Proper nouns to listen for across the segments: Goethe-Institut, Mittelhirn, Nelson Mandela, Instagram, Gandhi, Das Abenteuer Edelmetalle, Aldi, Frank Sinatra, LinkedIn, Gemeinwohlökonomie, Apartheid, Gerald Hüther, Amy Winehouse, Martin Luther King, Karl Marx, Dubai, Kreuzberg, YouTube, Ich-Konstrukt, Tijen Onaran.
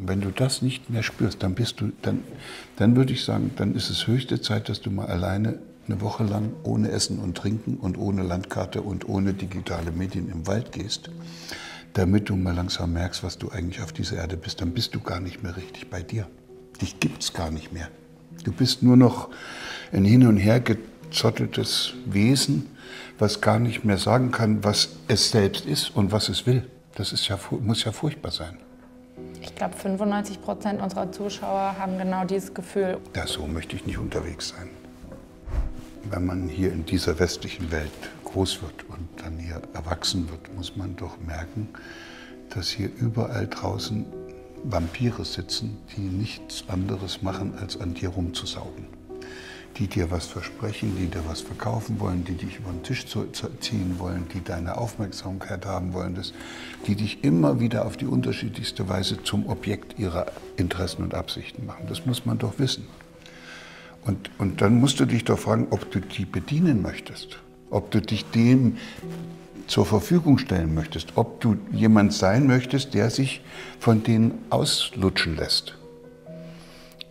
Und wenn du das nicht mehr spürst, dann bist du, dann würde ich sagen, dann ist es höchste Zeit, dass du mal alleine eine Woche lang ohne Essen und Trinken und ohne Landkarte und ohne digitale Medien im Wald gehst, damit du mal langsam merkst, was du eigentlich auf dieser Erde bist. Dann bist du gar nicht mehr richtig bei dir. Dich gibt's gar nicht mehr. Du bist nur noch ein hin und her gezotteltes Wesen, was gar nicht mehr sagen kann, was es selbst ist und was es will. Das ist ja, muss ja furchtbar sein. Ich glaube, 95% unserer Zuschauer haben genau dieses Gefühl. Ja, so möchte ich nicht unterwegs sein. Wenn man hier in dieser westlichen Welt groß wird und dann hier erwachsen wird, muss man doch merken, dass hier überall draußen Vampire sitzen, die nichts anderes machen, als an dir rumzusaugen. Die dir was versprechen, die dir was verkaufen wollen, die dich über den Tisch ziehen wollen, die deine Aufmerksamkeit haben wollen, die dich immer wieder auf die unterschiedlichste Weise zum Objekt ihrer Interessen und Absichten machen. Das muss man doch wissen. Und dann musst du dich doch fragen, ob du die bedienen möchtest, ob du dich dem zur Verfügung stellen möchtest, ob du jemand sein möchtest, der sich von denen auslutschen lässt.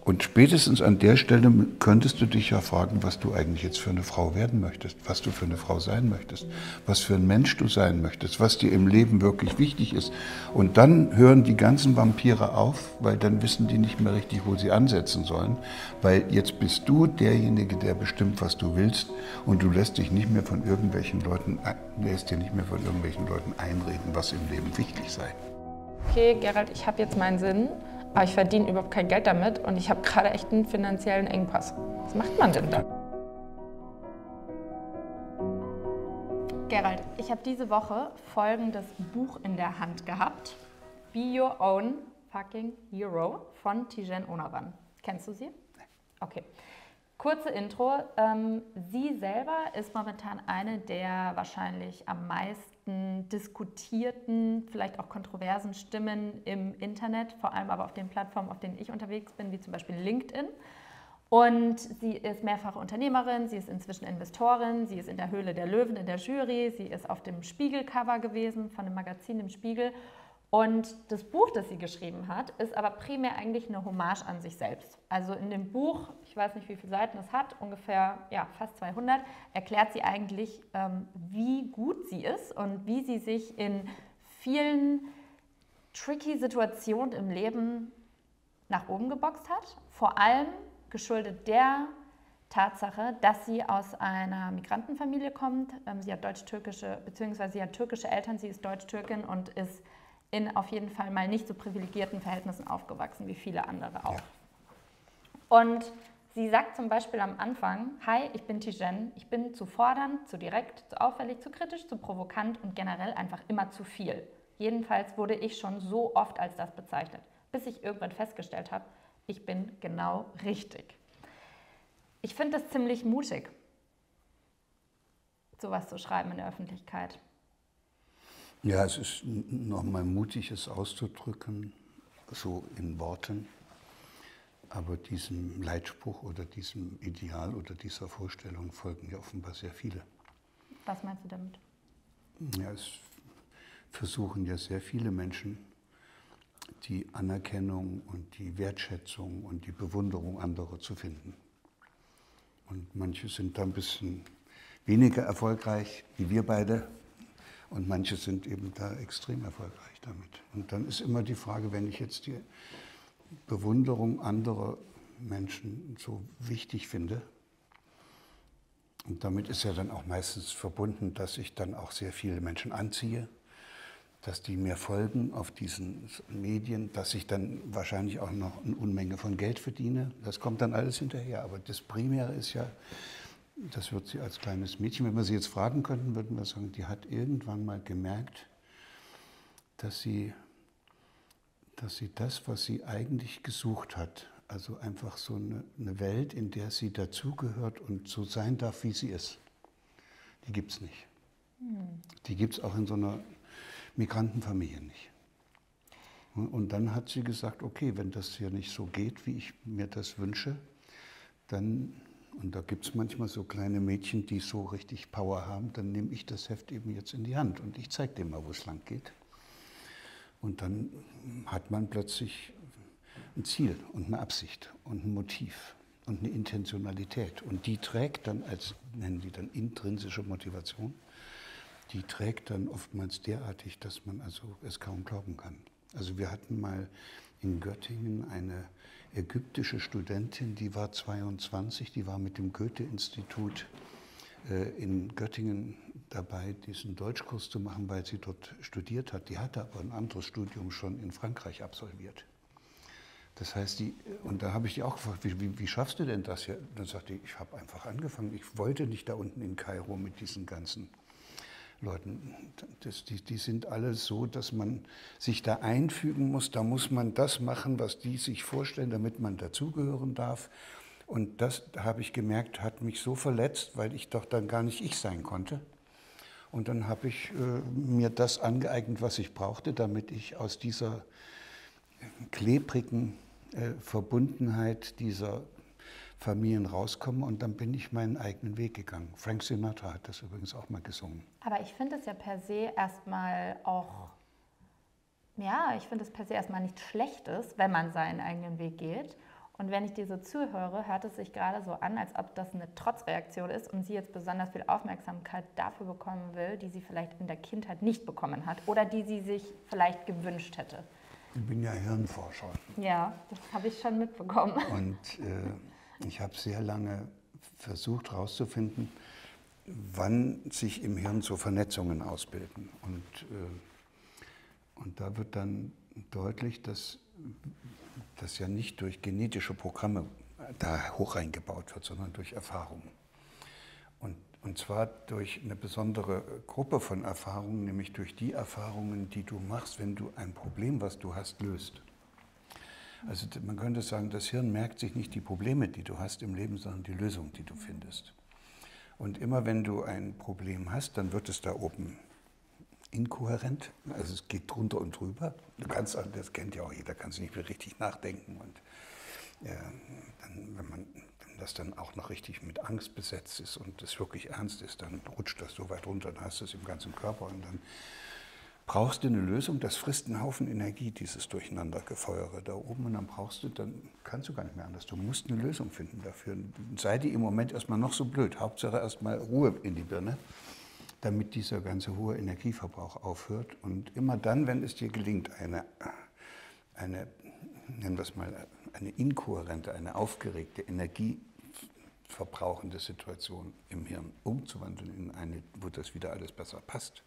Und spätestens an der Stelle könntest du dich ja fragen, was du eigentlich jetzt für eine Frau werden möchtest, was du für eine Frau sein möchtest, was für ein Mensch du sein möchtest, was dir im Leben wirklich wichtig ist. Und dann hören die ganzen Vampire auf, weil dann wissen die nicht mehr richtig, wo sie ansetzen sollen, weil jetzt bist du derjenige, der bestimmt, was du willst, und du lässt dich nicht mehr von irgendwelchen Leuten, einreden, was im Leben wichtig sei. Okay, Gerald, ich habe jetzt meinen Sinn. Aber ich verdiene überhaupt kein Geld damit und ich habe gerade echt einen finanziellen Engpass. Was macht man denn dann? Gerald, ich habe diese Woche folgendes Buch in der Hand gehabt. Be Your Own Fucking Hero von Tijen Onaran. Kennst du sie? Nein. Okay. Kurze Intro. Sie selber ist momentan eine der wahrscheinlich am meisten diskutierten, vielleicht auch kontroversen Stimmen im Internet, vor allem aber auf den Plattformen, auf denen ich unterwegs bin, wie zum Beispiel LinkedIn. Und sie ist mehrfache Unternehmerin, sie ist inzwischen Investorin, sie ist in der Höhle der Löwen in der Jury, sie ist auf dem Spiegelcover gewesen von dem Magazin im Spiegel. Und das Buch, das sie geschrieben hat, ist aber primär eigentlich eine Hommage an sich selbst. Also in dem Buch, ich weiß nicht, wie viele Seiten es hat, ungefähr fast 200, erklärt sie eigentlich, wie gut sie ist und wie sie sich in vielen tricky Situationen im Leben nach oben geboxt hat. Vor allem geschuldet der Tatsache, dass sie aus einer Migrantenfamilie kommt. Sie hat deutsch-türkische, beziehungsweise sie hat türkische Eltern, sie ist Deutsch-Türkin und ist in auf jeden Fall mal nicht so privilegierten Verhältnissen aufgewachsen, wie viele andere auch. Ja. Und sie sagt zum Beispiel am Anfang, hi, ich bin Tijen, ich bin zu fordernd, zu direkt, zu auffällig, zu kritisch, zu provokant und generell einfach immer zu viel. Jedenfalls wurde ich schon so oft als das bezeichnet, bis ich irgendwann festgestellt habe, ich bin genau richtig. Ich finde das ziemlich mutig, sowas zu schreiben in der Öffentlichkeit. Ja, es ist nochmal mutig, es auszudrücken, so in Worten. Aber diesem Leitspruch oder diesem Ideal oder dieser Vorstellung folgen ja offenbar sehr viele. Was meinst du damit? Ja, es versuchen ja sehr viele Menschen, die Anerkennung und die Wertschätzung und die Bewunderung anderer zu finden. Und manche sind da ein bisschen weniger erfolgreich, wie wir beide. Und manche sind eben da extrem erfolgreich damit. Und dann ist immer die Frage, wenn ich jetzt die Bewunderung anderer Menschen so wichtig finde, und damit ist ja dann auch meistens verbunden, dass ich dann auch sehr viele Menschen anziehe, dass die mir folgen auf diesen Medien, dass ich dann wahrscheinlich auch noch eine Unmenge von Geld verdiene. Das kommt dann alles hinterher. Aber das Primäre ist ja, das wird sie als kleines Mädchen, wenn wir sie jetzt fragen könnten, würden wir sagen, die hat irgendwann mal gemerkt, dass sie das, was sie eigentlich gesucht hat, also einfach so eine Welt, in der sie dazugehört und so sein darf, wie sie ist, die gibt es nicht. Die gibt es auch in so einer Migrantenfamilie nicht. Und dann hat sie gesagt, okay, wenn das hier nicht so geht, wie ich mir das wünsche, dann... Und da gibt es manchmal so kleine Mädchen, die so richtig Power haben, dann nehme ich das Heft eben jetzt in die Hand und ich zeige dem mal, wo es lang geht. Und dann hat man plötzlich ein Ziel und eine Absicht und ein Motiv und eine Intentionalität. Und die trägt dann als, nennen die dann intrinsische Motivation, die trägt dann oftmals derartig, dass man also es kaum glauben kann. Also wir hatten mal in Göttingen eine ägyptische Studentin, die war 22, die war mit dem Goethe-Institut in Göttingen dabei, diesen Deutschkurs zu machen, weil sie dort studiert hat. Die hatte aber ein anderes Studium schon in Frankreich absolviert. Das heißt, und da habe ich die auch gefragt, wie schaffst du denn das hier? Und dann sagte ich, ich habe einfach angefangen. Ich wollte nicht da unten in Kairo mit diesen ganzen Leuten. Die sind alle so, dass man sich da einfügen muss. Da muss man das machen, was die sich vorstellen, damit man dazugehören darf. Und das, habe ich gemerkt, hat mich so verletzt, weil ich doch dann gar nicht ich sein konnte. Und dann habe ich mir das angeeignet, was ich brauchte, damit ich aus dieser klebrigen Verbundenheit dieser Familien rauskomme. Und dann bin ich meinen eigenen Weg gegangen. Frank Sinatra hat das übrigens auch mal gesungen. Aber ich finde es ja per se erstmal auch, ja, ich finde es per se erstmal nichts Schlechtes, wenn man seinen eigenen Weg geht. Und wenn ich dir so zuhöre, hört es sich gerade so an, als ob das eine Trotzreaktion ist und sie jetzt besonders viel Aufmerksamkeit dafür bekommen will, die sie vielleicht in der Kindheit nicht bekommen hat oder die sie sich vielleicht gewünscht hätte. Ich bin ja Hirnforscher. Ja, das habe ich schon mitbekommen. Und ich habe sehr lange versucht herauszufinden, wann sich im Hirn so Vernetzungen ausbilden. Und da wird dann deutlich, dass das ja nicht durch genetische Programme da hoch reingebaut wird, sondern durch Erfahrung. Und zwar durch eine besondere Gruppe von Erfahrungen, nämlich durch die Erfahrungen, die du machst, wenn du ein Problem, was du hast, löst. Also man könnte sagen, das Hirn merkt sich nicht die Probleme, die du hast im Leben, sondern die Lösung, die du findest. Und immer wenn du ein Problem hast, dann wird es da oben inkohärent, also es geht drunter und drüber. Du kannst, das kennt ja auch jeder, kannst nicht mehr richtig nachdenken. Und dann, wenn das dann auch noch richtig mit Angst besetzt ist und das wirklich ernst ist, dann rutscht das so weit runter, dann hast du es im ganzen Körper und dann brauchst du eine Lösung. Das frisst einen Haufen Energie, dieses Durcheinandergefeuere da oben, und dann brauchst du, dann kannst du gar nicht mehr anders. Du musst eine Lösung finden dafür. Sei die im Moment erstmal noch so blöd, Hauptsache erstmal Ruhe in die Birne, damit dieser ganze hohe Energieverbrauch aufhört. Und immer dann, wenn es dir gelingt, eine nennen wir es mal, eine inkohärente, eine aufgeregte, energieverbrauchende Situation im Hirn umzuwandeln in eine, wo das wieder alles besser passt,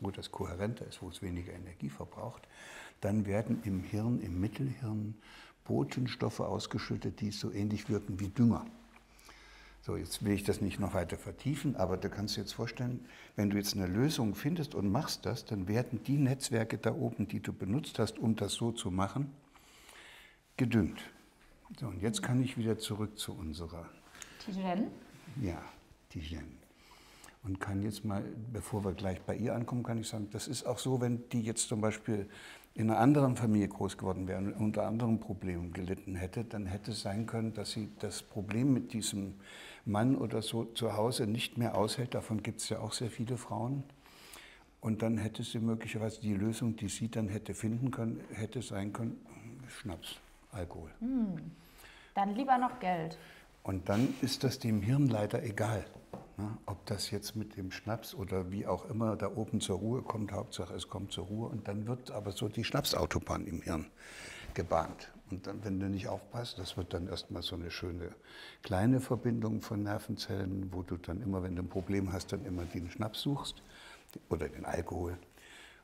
wo das kohärenter ist, wo es weniger Energie verbraucht, dann werden im Hirn, im Mittelhirn, Botenstoffe ausgeschüttet, die so ähnlich wirken wie Dünger. So, jetzt will ich das nicht noch weiter vertiefen, aber da kannst du jetzt vorstellen, wenn du jetzt eine Lösung findest und machst das, dann werden die Netzwerke da oben, die du benutzt hast, um das so zu machen, gedüngt. So, und jetzt kann ich wieder zurück zu unserer Tijen. Ja, Tijen. Und kann jetzt mal, bevor wir gleich bei ihr ankommen, kann ich sagen, das ist auch so, wenn die jetzt zum Beispiel in einer anderen Familie groß geworden wäre und unter anderen Problemen gelitten hätte, dann hätte es sein können, dass sie das Problem mit diesem Mann oder so zu Hause nicht mehr aushält. Davon gibt es ja auch sehr viele Frauen. Und dann hätte sie möglicherweise die Lösung, die sie dann hätte finden können, hätte sein können, Schnaps, Alkohol. Dann lieber noch Geld. Und dann ist das dem Hirn leider egal. Na, ob das jetzt mit dem Schnaps oder wie auch immer da oben zur Ruhe kommt, Hauptsache es kommt zur Ruhe, und dann wird aber so die Schnapsautobahn im Hirn gebahnt. Und dann, wenn du nicht aufpasst, das wird dann erstmal so eine schöne kleine Verbindung von Nervenzellen, wo du dann immer, wenn du ein Problem hast, dann immer den Schnaps suchst oder den Alkohol.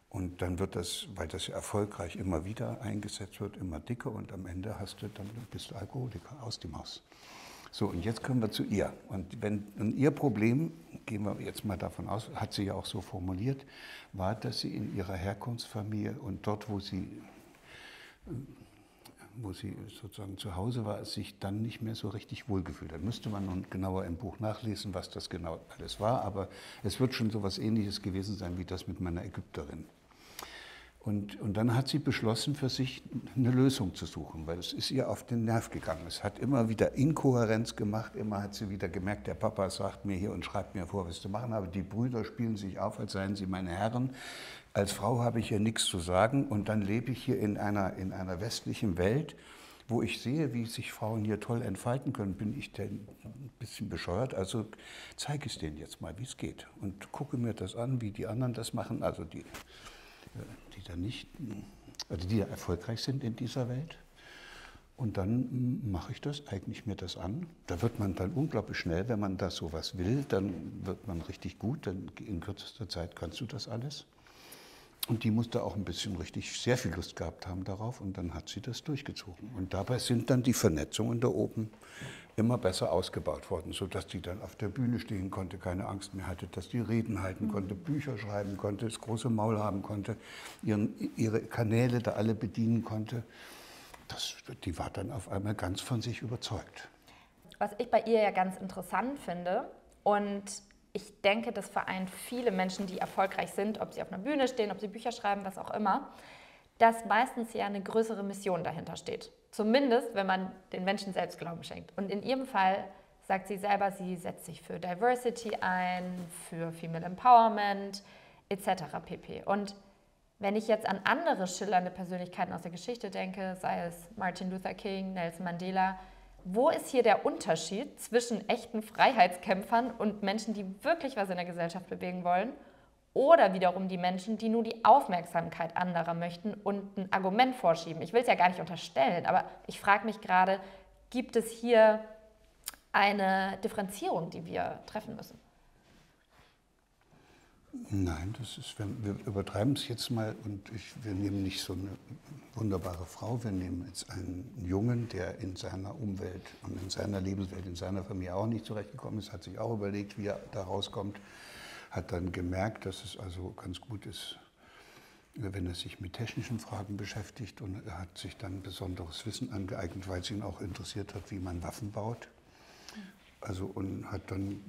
Und dann wird das, weil das ja erfolgreich immer wieder eingesetzt wird, immer dicker, und am Ende hast du dann, bist du Alkoholiker, aus dem Haus. So, und jetzt kommen wir zu ihr. Und ihr Problem, gehen wir jetzt mal davon aus, hat sie ja auch so formuliert, war, dass sie in ihrer Herkunftsfamilie und dort, wo sie sozusagen zu Hause war, sich dann nicht mehr so richtig wohlgefühlt hat. Müsste man nun genauer im Buch nachlesen, was das genau alles war, aber es wird schon so etwas Ähnliches gewesen sein wie das mit meiner Ägypterin. Und dann hat sie beschlossen, für sich eine Lösung zu suchen, weil es ist ihr auf den Nerv gegangen. Es hat immer wieder Inkohärenz gemacht, immer hat sie wieder gemerkt, der Papa sagt mir hier und schreibt mir vor, was ich zu machen habe. Die Brüder spielen sich auf, als seien sie meine Herren. Als Frau habe ich hier nichts zu sagen, und dann lebe ich hier in einer westlichen Welt, wo ich sehe, wie sich Frauen hier toll entfalten können, bin ich denn ein bisschen bescheuert. Also zeige ich es denen jetzt mal, wie es geht. Und gucke mir das an, wie die anderen das machen, also die da nicht, also die da erfolgreich sind in dieser Welt. Und dann mache ich das, eigne ich mir das an. Da wird man dann unglaublich schnell, wenn man da sowas will, dann wird man richtig gut, dann in kürzester Zeit kannst du das alles. Und die muss da auch ein bisschen richtig sehr viel Lust gehabt haben darauf und dann hat sie das durchgezogen. Und dabei sind dann die Vernetzungen da oben immer besser ausgebaut worden, sodass die dann auf der Bühne stehen konnte, keine Angst mehr hatte, dass die Reden halten konnte, Bücher schreiben konnte, das große Maul haben konnte, ihre Kanäle da alle bedienen konnte. Die war dann auf einmal ganz von sich überzeugt. Was ich bei ihr ja ganz interessant finde, und ich denke, das vereint viele Menschen, die erfolgreich sind, ob sie auf einer Bühne stehen, ob sie Bücher schreiben, was auch immer, dass meistens ja eine größere Mission dahinter steht. Zumindest, wenn man den Menschen selbst Glauben schenkt. Und in ihrem Fall sagt sie selber, sie setzt sich für Diversity ein, für Female Empowerment etc. pp. Und wenn ich jetzt an andere schillernde Persönlichkeiten aus der Geschichte denke, sei es Martin Luther King, Nelson Mandela, wo ist hier der Unterschied zwischen echten Freiheitskämpfern und Menschen, die wirklich was in der Gesellschaft bewegen wollen, oder wiederum die Menschen, die nur die Aufmerksamkeit anderer möchten und ein Argument vorschieben? Ich will es ja gar nicht unterstellen, aber ich frage mich gerade, gibt es hier eine Differenzierung, die wir treffen müssen? Nein, das ist, wir übertreiben es jetzt mal und wir nehmen nicht so eine wunderbare Frau, wir nehmen jetzt einen Jungen, der in seiner Umwelt und in seiner Lebenswelt, in seiner Familie auch nicht zurechtgekommen ist, hat sich auch überlegt, wie er da rauskommt, hat dann gemerkt, dass es also ganz gut ist, wenn er sich mit technischen Fragen beschäftigt, und er hat sich dann besonderes Wissen angeeignet, weil es ihn auch interessiert hat, wie man Waffen baut. Also, und hat dann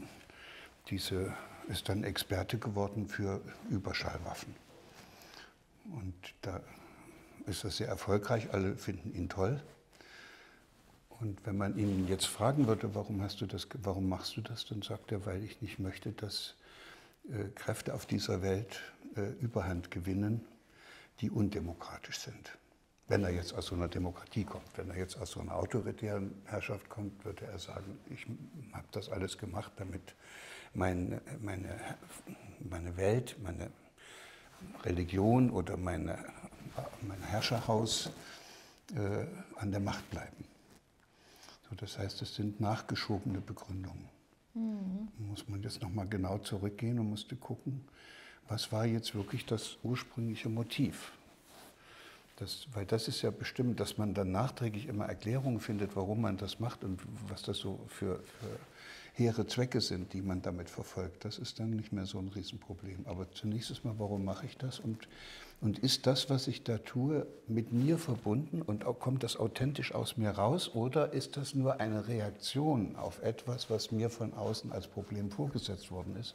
ist dann Experte geworden für Überschallwaffen. Und da ist das sehr erfolgreich, alle finden ihn toll. Und wenn man ihn jetzt fragen würde, warum machst du das, dann sagt er, weil ich nicht möchte, dass Kräfte auf dieser Welt Überhand gewinnen, die undemokratisch sind. Wenn er jetzt aus so einer Demokratie kommt, wenn er jetzt aus so einer autoritären Herrschaft kommt, würde er sagen, ich habe das alles gemacht, damit meine Welt, meine Religion oder mein Herrscherhaus an der Macht bleiben. So, das heißt, es sind nachgeschobene Begründungen. Mhm. Muss man jetzt nochmal genau zurückgehen und musste gucken, was war jetzt wirklich das ursprüngliche Motiv? Weil das ist ja bestimmt, dass man dann nachträglich immer Erklärungen findet, warum man das macht und was das so für hehre Zwecke sind, die man damit verfolgt. Das ist dann nicht mehr so ein Riesenproblem. Aber zunächst ist mal, warum mache ich das? Und ist das, was ich da tue, mit mir verbunden und kommt das authentisch aus mir raus? Oder ist das nur eine Reaktion auf etwas, was mir von außen als Problem vorgesetzt worden ist?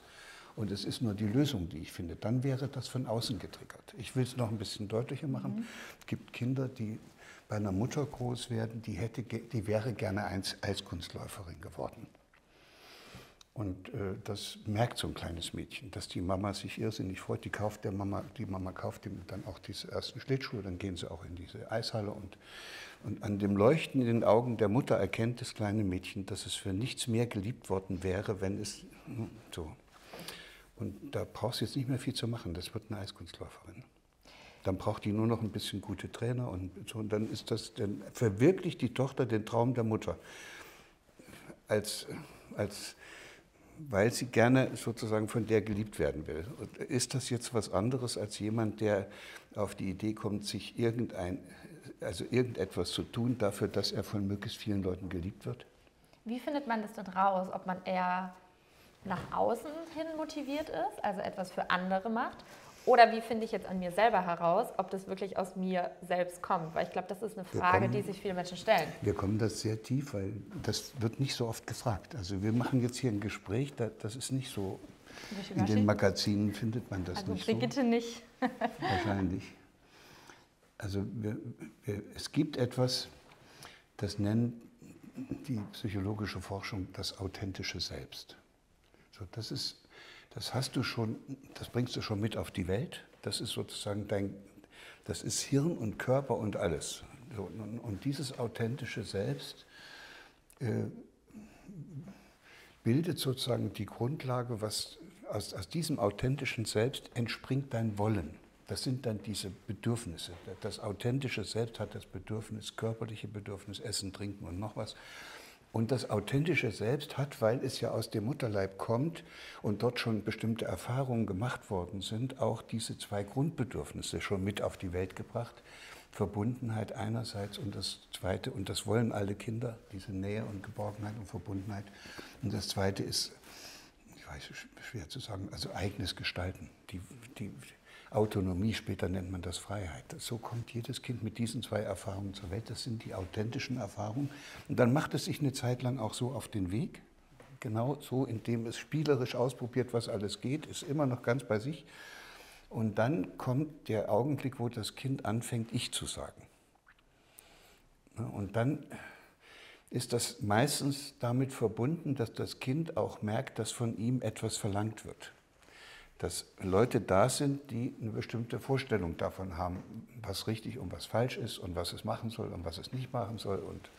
Und es ist nur die Lösung, die ich finde. Dann wäre das von außen getriggert. Ich will es noch ein bisschen deutlicher machen. Mhm. Es gibt Kinder, die bei einer Mutter groß werden, die wäre gerne Eiskunstläuferin geworden. Und das merkt so ein kleines Mädchen, dass die Mama sich irrsinnig freut. Die Mama kauft ihm dann auch diese ersten Schlittschuhe, dann gehen sie auch in diese Eishalle. Und an dem Leuchten in den Augen der Mutter erkennt das kleine Mädchen, dass es für nichts mehr geliebt worden wäre, wenn es so. Und da brauchst du jetzt nicht mehr viel zu machen, das wird eine Eiskunstläuferin. Dann braucht die nur noch ein bisschen gute Trainer und so. Und dann ist das, dann verwirklicht die Tochter den Traum der Mutter. Weil sie gerne sozusagen von der geliebt werden will. Und ist das jetzt was anderes als jemand, der auf die Idee kommt, sich irgendetwas zu tun dafür, dass er von möglichst vielen Leuten geliebt wird? Wie findet man das denn raus, ob man eher nach außen hin motiviert ist, also etwas für andere macht? Oder wie finde ich jetzt an mir selber heraus, ob das wirklich aus mir selbst kommt? Weil ich glaube, das ist eine Frage, die sich viele Menschen stellen. Wir kommen das sehr tief, weil das wird nicht so oft gefragt. Also wir machen jetzt hier ein Gespräch, das ist nicht so, in den Magazinen findet man das nicht so. Also Brigitte nicht. Wahrscheinlich. Also es gibt etwas, das nennt die psychologische Forschung das authentische Selbst. So, das bringst du schon mit auf die Welt. Das ist sozusagen Das ist Hirn und Körper und alles. Und dieses authentische Selbst bildet sozusagen die Grundlage, was aus diesem authentischen Selbst entspringt dein Wollen. Das sind dann diese Bedürfnisse. Das authentische Selbst hat das Bedürfnis, körperliche Bedürfnis, Essen, Trinken und noch was. Und das authentische Selbst hat, weil es ja aus dem Mutterleib kommt und dort schon bestimmte Erfahrungen gemacht worden sind, auch diese zwei Grundbedürfnisse schon mit auf die Welt gebracht. Verbundenheit einerseits und das Zweite, und das wollen alle Kinder, diese Nähe und Geborgenheit und Verbundenheit. Und das Zweite ist, ich weiß, schwer zu sagen, also eigenes Gestalten, die Autonomie, später nennt man das Freiheit. So kommt jedes Kind mit diesen zwei Erfahrungen zur Welt. Das sind die authentischen Erfahrungen. Und dann macht es sich eine Zeit lang auch so auf den Weg, genau so, indem es spielerisch ausprobiert, was alles geht, ist immer noch ganz bei sich. Und dann kommt der Augenblick, wo das Kind anfängt, ich zu sagen. Und dann ist das meistens damit verbunden, dass das Kind auch merkt, dass von ihm etwas verlangt wird. Dass Leute da sind, die eine bestimmte Vorstellung davon haben, was richtig und was falsch ist und was es machen soll und was es nicht machen soll. Und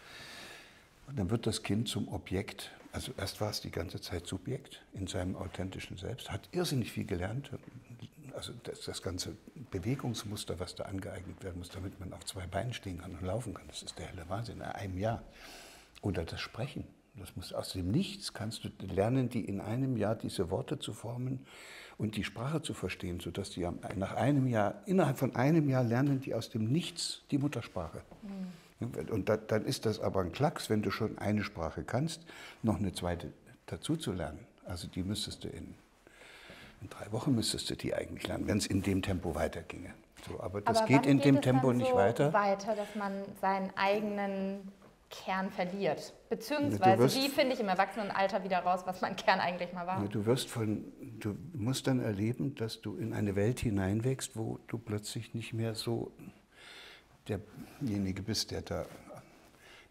dann wird das Kind zum Objekt. Also erst war es die ganze Zeit Subjekt in seinem authentischen Selbst, hat irrsinnig viel gelernt. Also das ganze Bewegungsmuster, was da angeeignet werden muss, damit man auf zwei Beinen stehen kann und laufen kann, das ist der helle Wahnsinn, in einem Jahr. Oder das Sprechen. Das muss, aus dem Nichts kannst du lernen, die in einem Jahr diese Worte zu formen und die Sprache zu verstehen, sodass die nach einem Jahr, innerhalb von einem Jahr lernen die aus dem Nichts die Muttersprache. Mhm. Und dann ist das aber ein Klacks, wenn du schon eine Sprache kannst, noch eine zweite dazu zu lernen. Also die müsstest du in 3 Wochen müsstest du die eigentlich lernen, wenn es in dem Tempo weiterginge. So, aber das geht in dem Tempo nicht weiter. Aber wann geht es dann so weiter, dass man seinen eigenen Kern verliert? Beziehungsweise, wie finde ich im Erwachsenenalter wieder raus, was mein Kern eigentlich mal war? Du musst dann erleben, dass du in eine Welt hineinwächst, wo du plötzlich nicht mehr so derjenige bist, der da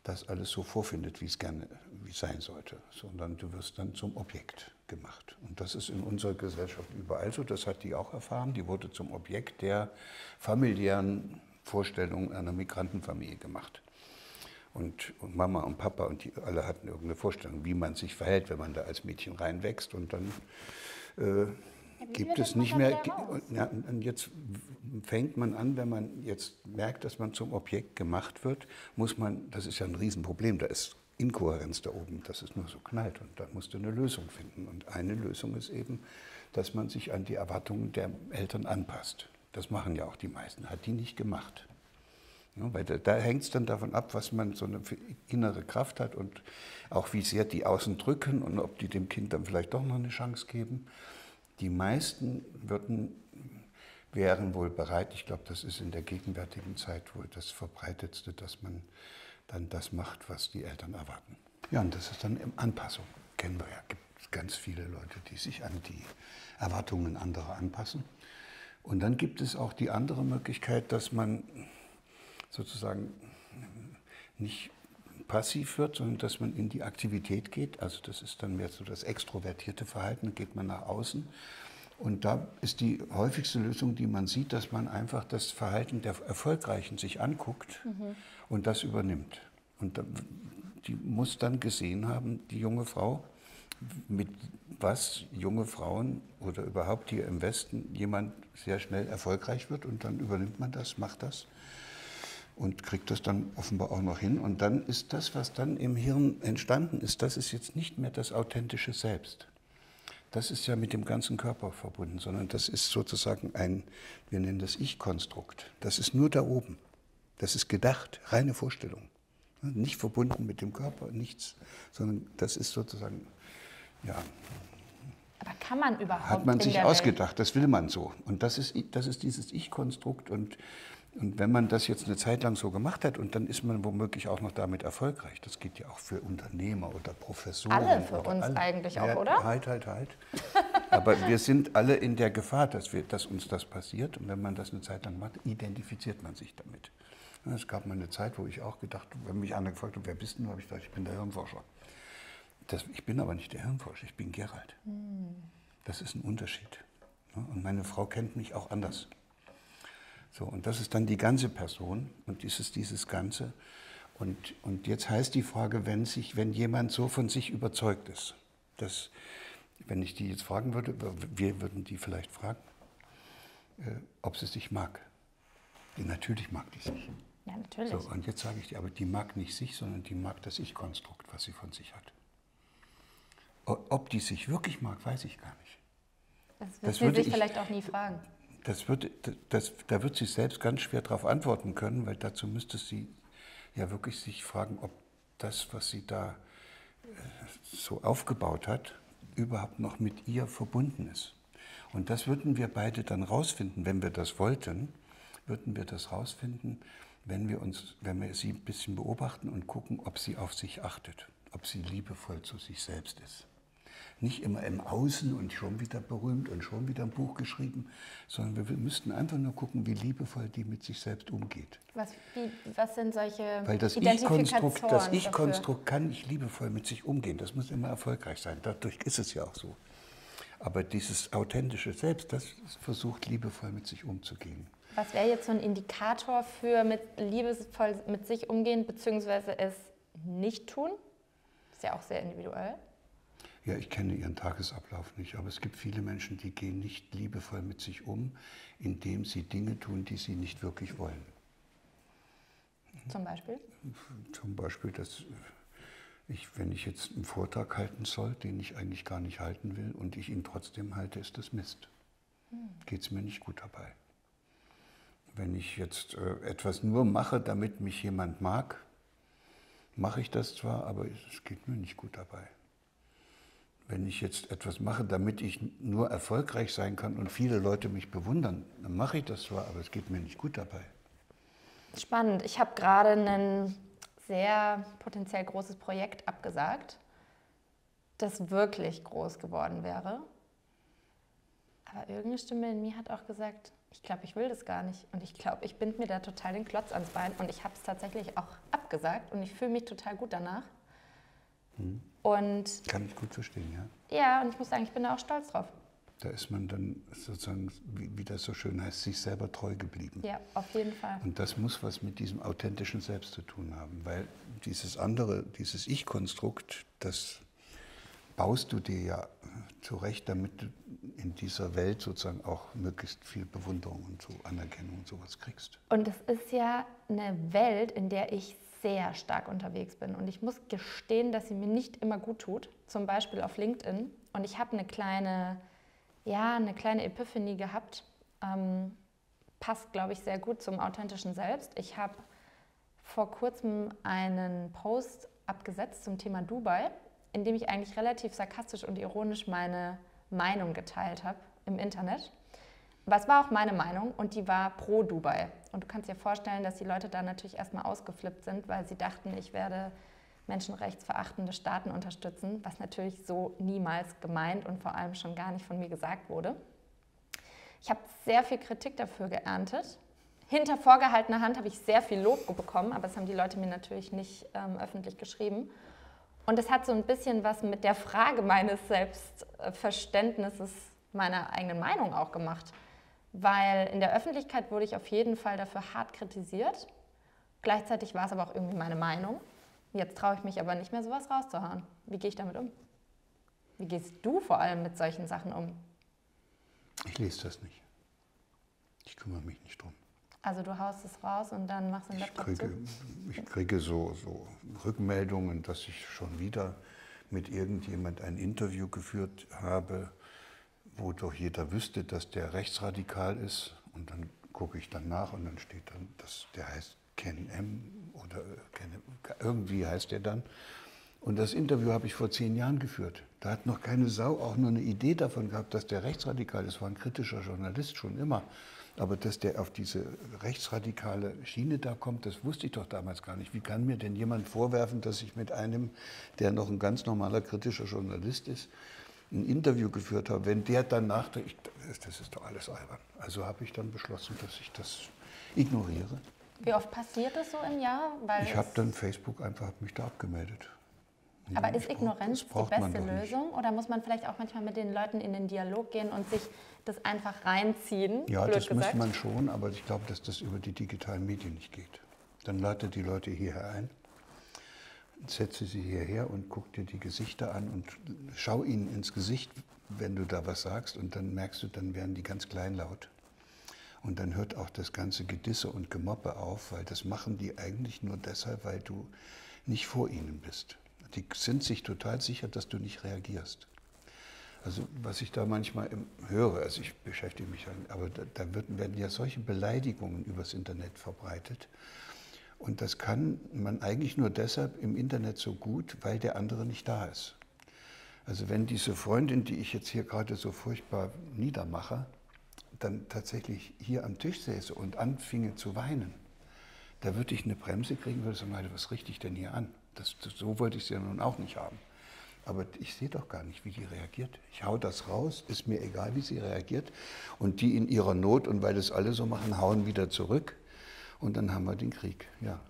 das alles so vorfindet, wie es gerne sein sollte, sondern du wirst dann zum Objekt gemacht. Und das ist in unserer Gesellschaft überall so, das hat die auch erfahren, die wurde zum Objekt der familiären Vorstellung einer Migrantenfamilie gemacht. Und Mama und Papa und die alle hatten irgendeine Vorstellung, wie man sich verhält, wenn man da als Mädchen reinwächst. Und dann gibt es nicht mehr. Und jetzt fängt man an, wenn man jetzt merkt, dass man zum Objekt gemacht wird, muss man, das ist ja ein Riesenproblem, da ist Inkohärenz da oben, dass es nur so knallt. Und dann musst du eine Lösung finden. Und eine Lösung ist eben, dass man sich an die Erwartungen der Eltern anpasst. Das machen ja auch die meisten, hat die nicht gemacht. Ja, weil da hängt es dann davon ab, was man so eine innere Kraft hat und auch wie sehr die außen drücken und ob die dem Kind dann vielleicht doch noch eine Chance geben. Die meisten wären wohl bereit, ich glaube, das ist in der gegenwärtigen Zeit wohl das Verbreitetste, dass man dann das macht, was die Eltern erwarten. Ja, und das ist dann Anpassung. Kennen wir ja, gibt es ganz viele Leute, die sich an die Erwartungen anderer anpassen. Und dann gibt es auch die andere Möglichkeit, dass man sozusagen nicht passiv wird, sondern dass man in die Aktivität geht. Also das ist dann mehr so das extrovertierte Verhalten, geht man nach außen. Und da ist die häufigste Lösung, die man sieht, dass man einfach das Verhalten der Erfolgreichen sich anguckt, mhm, und das übernimmt. Und die muss dann gesehen haben, die junge Frau, mit was junge Frauen oder überhaupt hier im Westen jemand sehr schnell erfolgreich wird. Und dann übernimmt man das, macht das. Und kriegt das dann offenbar auch noch hin. Und dann ist das, was dann im Hirn entstanden ist, das ist jetzt nicht mehr das authentische Selbst. Das ist ja mit dem ganzen Körper verbunden, sondern das ist sozusagen ein, wir nennen das Ich-Konstrukt. Das ist nur da oben. Das ist gedacht, reine Vorstellung. Nicht verbunden mit dem Körper, nichts, sondern das ist sozusagen, ja... Aber kann man überhaupt... Hat man sich ausgedacht, das will man so. Und das ist dieses Ich-Konstrukt. Und wenn man das jetzt eine Zeit lang so gemacht hat, und dann ist man womöglich auch noch damit erfolgreich. Das geht ja auch für Unternehmer oder Professoren. Alle für uns eigentlich auch, oder? Halt. Aber wir sind alle in der Gefahr, dass uns das passiert. Und wenn man das eine Zeit lang macht, identifiziert man sich damit. Es gab mal eine Zeit, wo ich auch gedacht, wenn mich einer gefragt hat, wer bist du, habe ich gedacht, ich bin der Hirnforscher. Ich bin aber nicht der Hirnforscher, ich bin Gerald. Das ist ein Unterschied. Und meine Frau kennt mich auch anders. So, und das ist dann die ganze Person und dieses Ganze. Und jetzt heißt die Frage, wenn jemand so von sich überzeugt ist, dass, wenn ich die jetzt fragen würde, wir würden die vielleicht fragen, ob sie sich mag. Denn natürlich mag die sich. Ja, natürlich. So, und jetzt sage ich dir, aber die mag nicht sich, sondern die mag das Ich-Konstrukt, was sie von sich hat. Ob die sich wirklich mag, weiß ich gar nicht. Das würde ich vielleicht auch nie fragen. Da wird sie selbst ganz schwer darauf antworten können, weil dazu müsste sie ja wirklich sich fragen, ob das, was sie da so aufgebaut hat, überhaupt noch mit ihr verbunden ist. Und das würden wir beide dann rausfinden, wenn wir das wollten, würden wir das rausfinden, wenn wir sie ein bisschen beobachten und gucken, ob sie auf sich achtet, ob sie liebevoll zu sich selbst ist. Nicht immer im Außen und schon wieder berühmt und schon wieder ein Buch geschrieben, sondern wir müssten einfach nur gucken, wie liebevoll die mit sich selbst umgeht. Was sind solche Identifikatoren? Weil das Ich-Konstrukt kann nicht liebevoll mit sich umgehen. Das muss immer erfolgreich sein. Dadurch ist es ja auch so. Aber dieses authentische Selbst, das versucht liebevoll mit sich umzugehen. Was wäre jetzt so ein Indikator für liebevoll mit sich umgehen, beziehungsweise es nicht tun? Ist ja auch sehr individuell. Ja, ich kenne ihren Tagesablauf nicht, aber es gibt viele Menschen, die gehen nicht liebevoll mit sich um, indem sie Dinge tun, die sie nicht wirklich wollen. Zum Beispiel? Zum Beispiel, dass wenn ich jetzt einen Vortrag halten soll, den ich eigentlich gar nicht halten will, und ich ihn trotzdem halte, ist das Mist. Geht es mir nicht gut dabei. Wenn ich jetzt etwas nur mache, damit mich jemand mag, mache ich das zwar, aber es geht mir nicht gut dabei. Wenn ich jetzt etwas mache, damit ich nur erfolgreich sein kann und viele Leute mich bewundern, dann mache ich das zwar, aber es geht mir nicht gut dabei. Spannend. Ich habe gerade ein sehr potenziell großes Projekt abgesagt, das wirklich groß geworden wäre. Aber irgendeine Stimme in mir hat auch gesagt, ich glaube, ich will das gar nicht. Und ich glaube, ich binde mir da total den Klotz ans Bein. Und ich habe es tatsächlich auch abgesagt und ich fühle mich total gut danach. Und kann ich gut verstehen, ja? Ja, und ich muss sagen, ich bin da auch stolz drauf. Da ist man dann sozusagen, wie das so schön heißt, sich selber treu geblieben. Ja, auf jeden Fall. Und das muss was mit diesem authentischen Selbst zu tun haben, weil dieses Ich-Konstrukt, das baust du dir ja zurecht, damit du in dieser Welt sozusagen auch möglichst viel Bewunderung und so Anerkennung und sowas kriegst. Und das ist ja eine Welt, in der ich sehr stark unterwegs bin und ich muss gestehen, dass sie mir nicht immer gut tut, zum Beispiel auf LinkedIn, und ich habe eine kleine Epiphanie gehabt, passt, glaube ich, sehr gut zum authentischen Selbst. Ich habe vor kurzem einen Post abgesetzt zum Thema Dubai, in dem ich eigentlich relativ sarkastisch und ironisch meine Meinung geteilt habe im Internet. Was war auch meine Meinung und die war pro Dubai. Und du kannst dir vorstellen, dass die Leute da natürlich erstmal ausgeflippt sind, weil sie dachten, ich werde menschenrechtsverachtende Staaten unterstützen, was natürlich so niemals gemeint und vor allem schon gar nicht von mir gesagt wurde. Ich habe sehr viel Kritik dafür geerntet. Hinter vorgehaltener Hand habe ich sehr viel Lob bekommen, aber das haben die Leute mir natürlich nicht öffentlich geschrieben. Und das hat so ein bisschen was mit der Frage meines Selbstverständnisses, meiner eigenen Meinung auch gemacht. Weil in der Öffentlichkeit wurde ich auf jeden Fall dafür hart kritisiert. Gleichzeitig war es aber auch irgendwie meine Meinung. Jetzt traue ich mich aber nicht mehr, sowas rauszuhauen. Wie gehe ich damit um? Wie gehst du vor allem mit solchen Sachen um? Ich lese das nicht. Ich kümmere mich nicht drum. Also du haust es raus und dann machst du einen Laptop zu? Ich kriege so Rückmeldungen, dass ich schon wieder mit irgendjemand ein Interview geführt habe, wo doch jeder wüsste, dass der rechtsradikal ist. Und dann gucke ich dann nach und dann steht dann, dass der heißt Ken M. oder irgendwie heißt der dann. Und das Interview habe ich vor 10 Jahren geführt. Da hat noch keine Sau auch nur eine Idee davon gehabt, dass der rechtsradikal ist. War ein kritischer Journalist schon immer. Aber dass der auf diese rechtsradikale Schiene da kommt, das wusste ich doch damals gar nicht. Wie kann mir denn jemand vorwerfen, dass ich mit einem, der noch ein ganz normaler kritischer Journalist ist, ein Interview geführt habe, wenn der dann nachdenkt, das ist doch alles albern. Also habe ich dann beschlossen, dass ich das ignoriere. Wie oft passiert das so im Jahr? Weil ich habe dann Facebook einfach mich da abgemeldet. Aber ist Ignoranz die beste Lösung? Oder muss man vielleicht auch manchmal mit den Leuten in den Dialog gehen und sich das einfach reinziehen? Ja, das müsste man schon, aber ich glaube, dass das über die digitalen Medien nicht geht. Dann lade die Leute hierher ein, setze sie hierher und guck dir die Gesichter an und schau ihnen ins Gesicht, wenn du da was sagst. Und dann merkst du, dann werden die ganz kleinlaut. Und dann hört auch das ganze Gedisse und Gemoppe auf, weil das machen die eigentlich nur deshalb, weil du nicht vor ihnen bist. Die sind sich total sicher, dass du nicht reagierst. Also was ich da manchmal höre, also ich beschäftige mich, aber da werden ja solche Beleidigungen übers Internet verbreitet. Und das kann man eigentlich nur deshalb im Internet so gut, weil der andere nicht da ist. Also wenn diese Freundin, die ich jetzt hier gerade so furchtbar niedermache, dann tatsächlich hier am Tisch säße und anfinge zu weinen, da würde ich eine Bremse kriegen, würde sagen, was richte ich denn hier an? So wollte ich es ja nun auch nicht haben. Aber ich sehe doch gar nicht, wie die reagiert. Ich hau das raus, ist mir egal, wie sie reagiert. Und die in ihrer Not und weil das alle so machen, hauen wieder zurück. Und dann haben wir den Krieg, ja.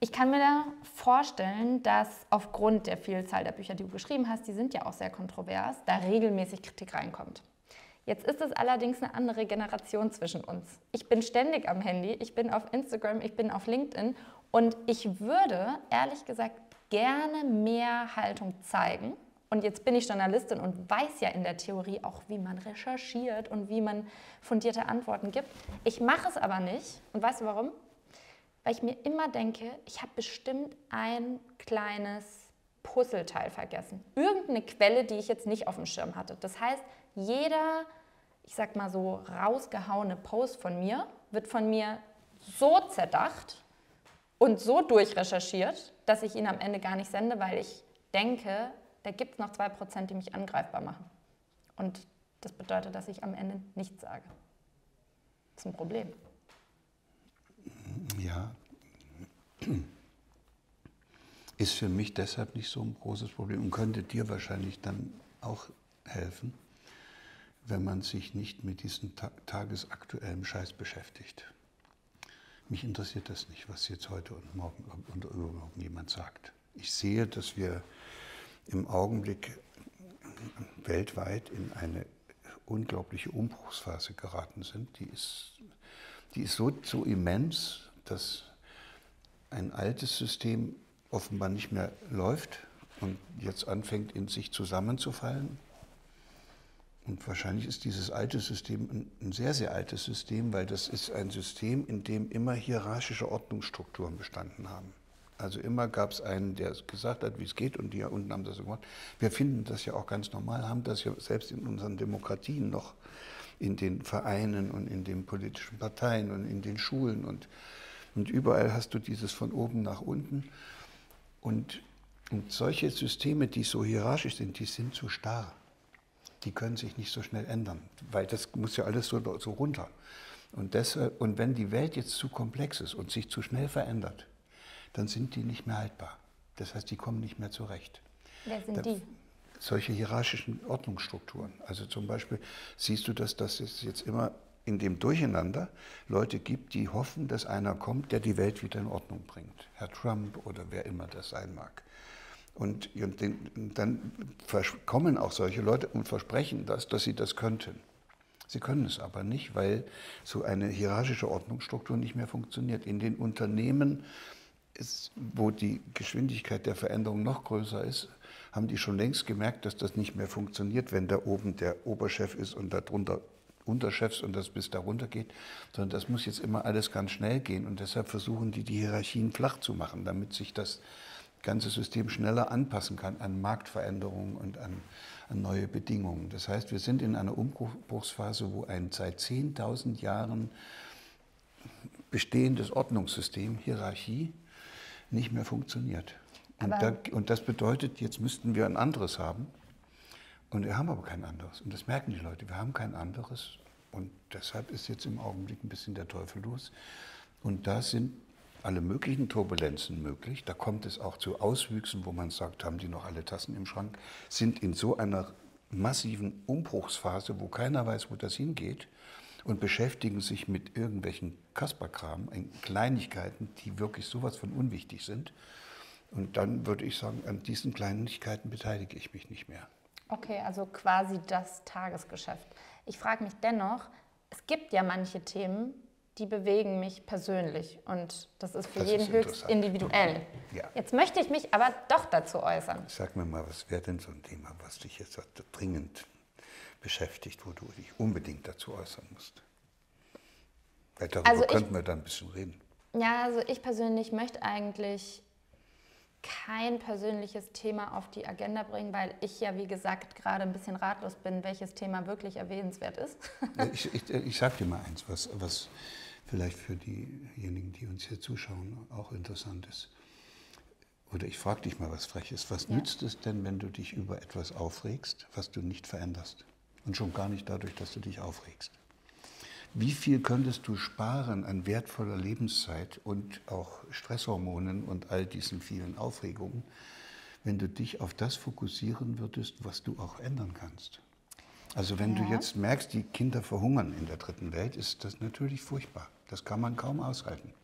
Ich kann mir da vorstellen, dass aufgrund der Vielzahl der Bücher, die du geschrieben hast, die sind ja auch sehr kontrovers, da regelmäßig Kritik reinkommt. Jetzt ist es allerdings eine andere Generation zwischen uns. Ich bin ständig am Handy, ich bin auf Instagram, ich bin auf LinkedIn und ich würde, ehrlich gesagt, gerne mehr Haltung zeigen. Und jetzt bin ich Journalistin und weiß ja in der Theorie auch, wie man recherchiert und wie man fundierte Antworten gibt. Ich mache es aber nicht. Und weißt du warum? Weil ich mir immer denke, ich habe bestimmt ein kleines Puzzleteil vergessen. Irgendeine Quelle, die ich jetzt nicht auf dem Schirm hatte. Das heißt, jeder, ich sag mal so, rausgehauene Post von mir wird von mir so zerdacht und so durchrecherchiert, dass ich ihn am Ende gar nicht sende, weil ich denke, da gibt es noch 2%, die mich angreifbar machen. Und das bedeutet, dass ich am Ende nichts sage. Das ist ein Problem. Ja. Ist für mich deshalb nicht so ein großes Problem und könnte dir wahrscheinlich dann auch helfen, wenn man sich nicht mit diesem tagesaktuellen Scheiß beschäftigt. Mich interessiert das nicht, was jetzt heute und morgen und übermorgen jemand sagt. Ich sehe, dass wir im Augenblick weltweit in eine unglaubliche Umbruchsphase geraten sind. Die ist so immens, dass ein altes System offenbar nicht mehr läuft und jetzt anfängt, in sich zusammenzufallen. Und wahrscheinlich ist dieses alte System ein sehr, sehr altes System, weil das ist ein System, in dem immer hierarchische Ordnungsstrukturen bestanden haben. Also immer gab es einen, der gesagt hat, wie es geht, und die unten haben das so gemacht. Wir finden das ja auch ganz normal, haben das ja selbst in unseren Demokratien noch, in den Vereinen und in den politischen Parteien und in den Schulen. Und überall hast du dieses von oben nach unten. Und solche Systeme, die so hierarchisch sind, die sind zu starr. Die können sich nicht so schnell ändern, weil das muss ja alles so runter. Und wenn die Welt jetzt zu komplex ist und sich zu schnell verändert, dann sind die nicht mehr haltbar. Das heißt, die kommen nicht mehr zurecht. Wer sind die? Solche hierarchischen Ordnungsstrukturen. Also zum Beispiel siehst du, dass es jetzt immer in dem Durcheinander Leute gibt, die hoffen, dass einer kommt, der die Welt wieder in Ordnung bringt. Herr Trump oder wer immer das sein mag. Und dann kommen auch solche Leute und versprechen das, dass sie das könnten. Sie können es aber nicht, weil so eine hierarchische Ordnungsstruktur nicht mehr funktioniert. In den Unternehmen, wo die Geschwindigkeit der Veränderung noch größer ist, haben die schon längst gemerkt, dass das nicht mehr funktioniert, wenn da oben der Oberchef ist und darunter Unterchefs und das bis darunter geht, sondern das muss jetzt immer alles ganz schnell gehen. Und deshalb versuchen die Hierarchien flach zu machen, damit sich das ganze System schneller anpassen kann an Marktveränderungen und an neue Bedingungen. Das heißt, wir sind in einer Umbruchsphase, wo ein seit 10.000 Jahren bestehendes Ordnungssystem, Hierarchie, nicht mehr funktioniert. Und das bedeutet, jetzt müssten wir ein anderes haben. Und wir haben aber kein anderes. Und das merken die Leute, wir haben kein anderes. Und deshalb ist jetzt im Augenblick ein bisschen der Teufel los. Und da sind alle möglichen Turbulenzen möglich. Da kommt es auch zu Auswüchsen, wo man sagt, haben die noch alle Tassen im Schrank? Sind in so einer massiven Umbruchsphase, wo keiner weiß, wo das hingeht, und beschäftigen sich mit irgendwelchen Kasperkram, Kleinigkeiten, die wirklich sowas von unwichtig sind. Und dann würde ich sagen, an diesen Kleinigkeiten beteilige ich mich nicht mehr. Okay, also quasi das Tagesgeschäft. Ich frage mich dennoch, es gibt ja manche Themen, die bewegen mich persönlich und das ist für jeden höchst individuell. Ja. Jetzt möchte ich mich aber doch dazu äußern. Sag mir mal, was wäre denn so ein Thema, was dich jetzt dringend beschäftigt, wo du dich unbedingt dazu äußern musst? Weil darüber könnten wir dann ein bisschen reden. Ja, also ich persönlich möchte eigentlich kein persönliches Thema auf die Agenda bringen, weil ich ja, wie gesagt, gerade ein bisschen ratlos bin, welches Thema wirklich erwähnenswert ist. Ich sag dir mal eins, was vielleicht für diejenigen, die uns hier zuschauen, auch interessant ist. Oder ich frage dich mal was Freches. Was nützt es denn, wenn du dich über etwas aufregst, was du nicht veränderst? Und schon gar nicht dadurch, dass du dich aufregst. Wie viel könntest du sparen an wertvoller Lebenszeit und auch Stresshormonen und all diesen vielen Aufregungen, wenn du dich auf das fokussieren würdest, was du auch ändern kannst? Also wenn du jetzt merkst, die Kinder verhungern in der dritten Welt, ist das natürlich furchtbar. Das kann man kaum aushalten.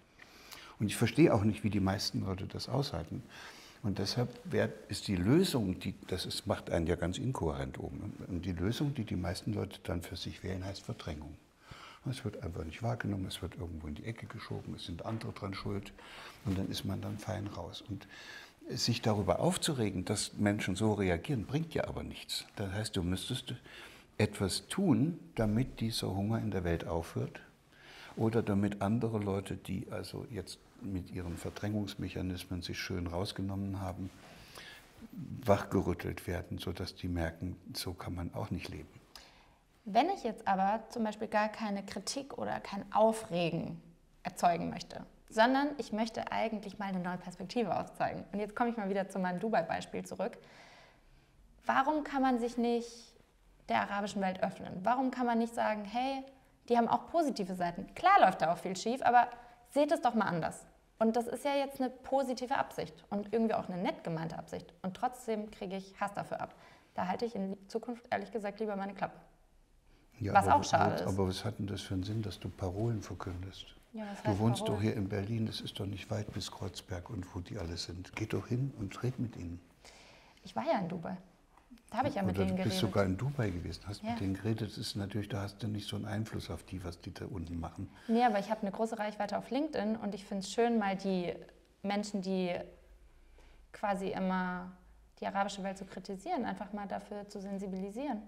Und ich verstehe auch nicht, wie die meisten Leute das aushalten. Und deshalb ist die Lösung, das macht einen ja ganz inkohärent oben, und die Lösung, die die meisten Leute dann für sich wählen, heißt Verdrängung. Es wird einfach nicht wahrgenommen, es wird irgendwo in die Ecke geschoben, es sind andere dran schuld und dann ist man dann fein raus. Und sich darüber aufzuregen, dass Menschen so reagieren, bringt ja aber nichts. Das heißt, du müsstest etwas tun, damit dieser Hunger in der Welt aufhört oder damit andere Leute, die also jetzt mit ihren Verdrängungsmechanismen sich schön rausgenommen haben, wachgerüttelt werden, sodass die merken, so kann man auch nicht leben. Wenn ich jetzt aber zum Beispiel gar keine Kritik oder kein Aufregen erzeugen möchte, sondern ich möchte eigentlich mal eine neue Perspektive aufzeigen. Und jetzt komme ich mal wieder zu meinem Dubai-Beispiel zurück. Warum kann man sich nicht der arabischen Welt öffnen? Warum kann man nicht sagen, hey, die haben auch positive Seiten? Klar läuft da auch viel schief, aber seht es doch mal anders. Und das ist ja jetzt eine positive Absicht und irgendwie auch eine nett gemeinte Absicht. Und trotzdem kriege ich Hass dafür ab. Da halte ich in Zukunft ehrlich gesagt lieber meine Klappe. Ja, was auch schade ist. Aber was hat denn das für einen Sinn, dass du Parolen verkündest? Ja, du wohnst Parolen? Doch hier in Berlin, es ist doch nicht weit bis Kreuzberg und wo die alle sind. Geh doch hin und red mit ihnen. Ich war ja in Dubai. Da habe ich ja mit denen geredet. Du bist sogar in Dubai gewesen, hast mit denen geredet. Das ist natürlich, da hast du nicht so einen Einfluss auf die, was die da unten machen. Nee, aber ich habe eine große Reichweite auf LinkedIn und ich finde es schön, mal die Menschen, die quasi immer die arabische Welt so kritisieren, einfach mal dafür zu sensibilisieren.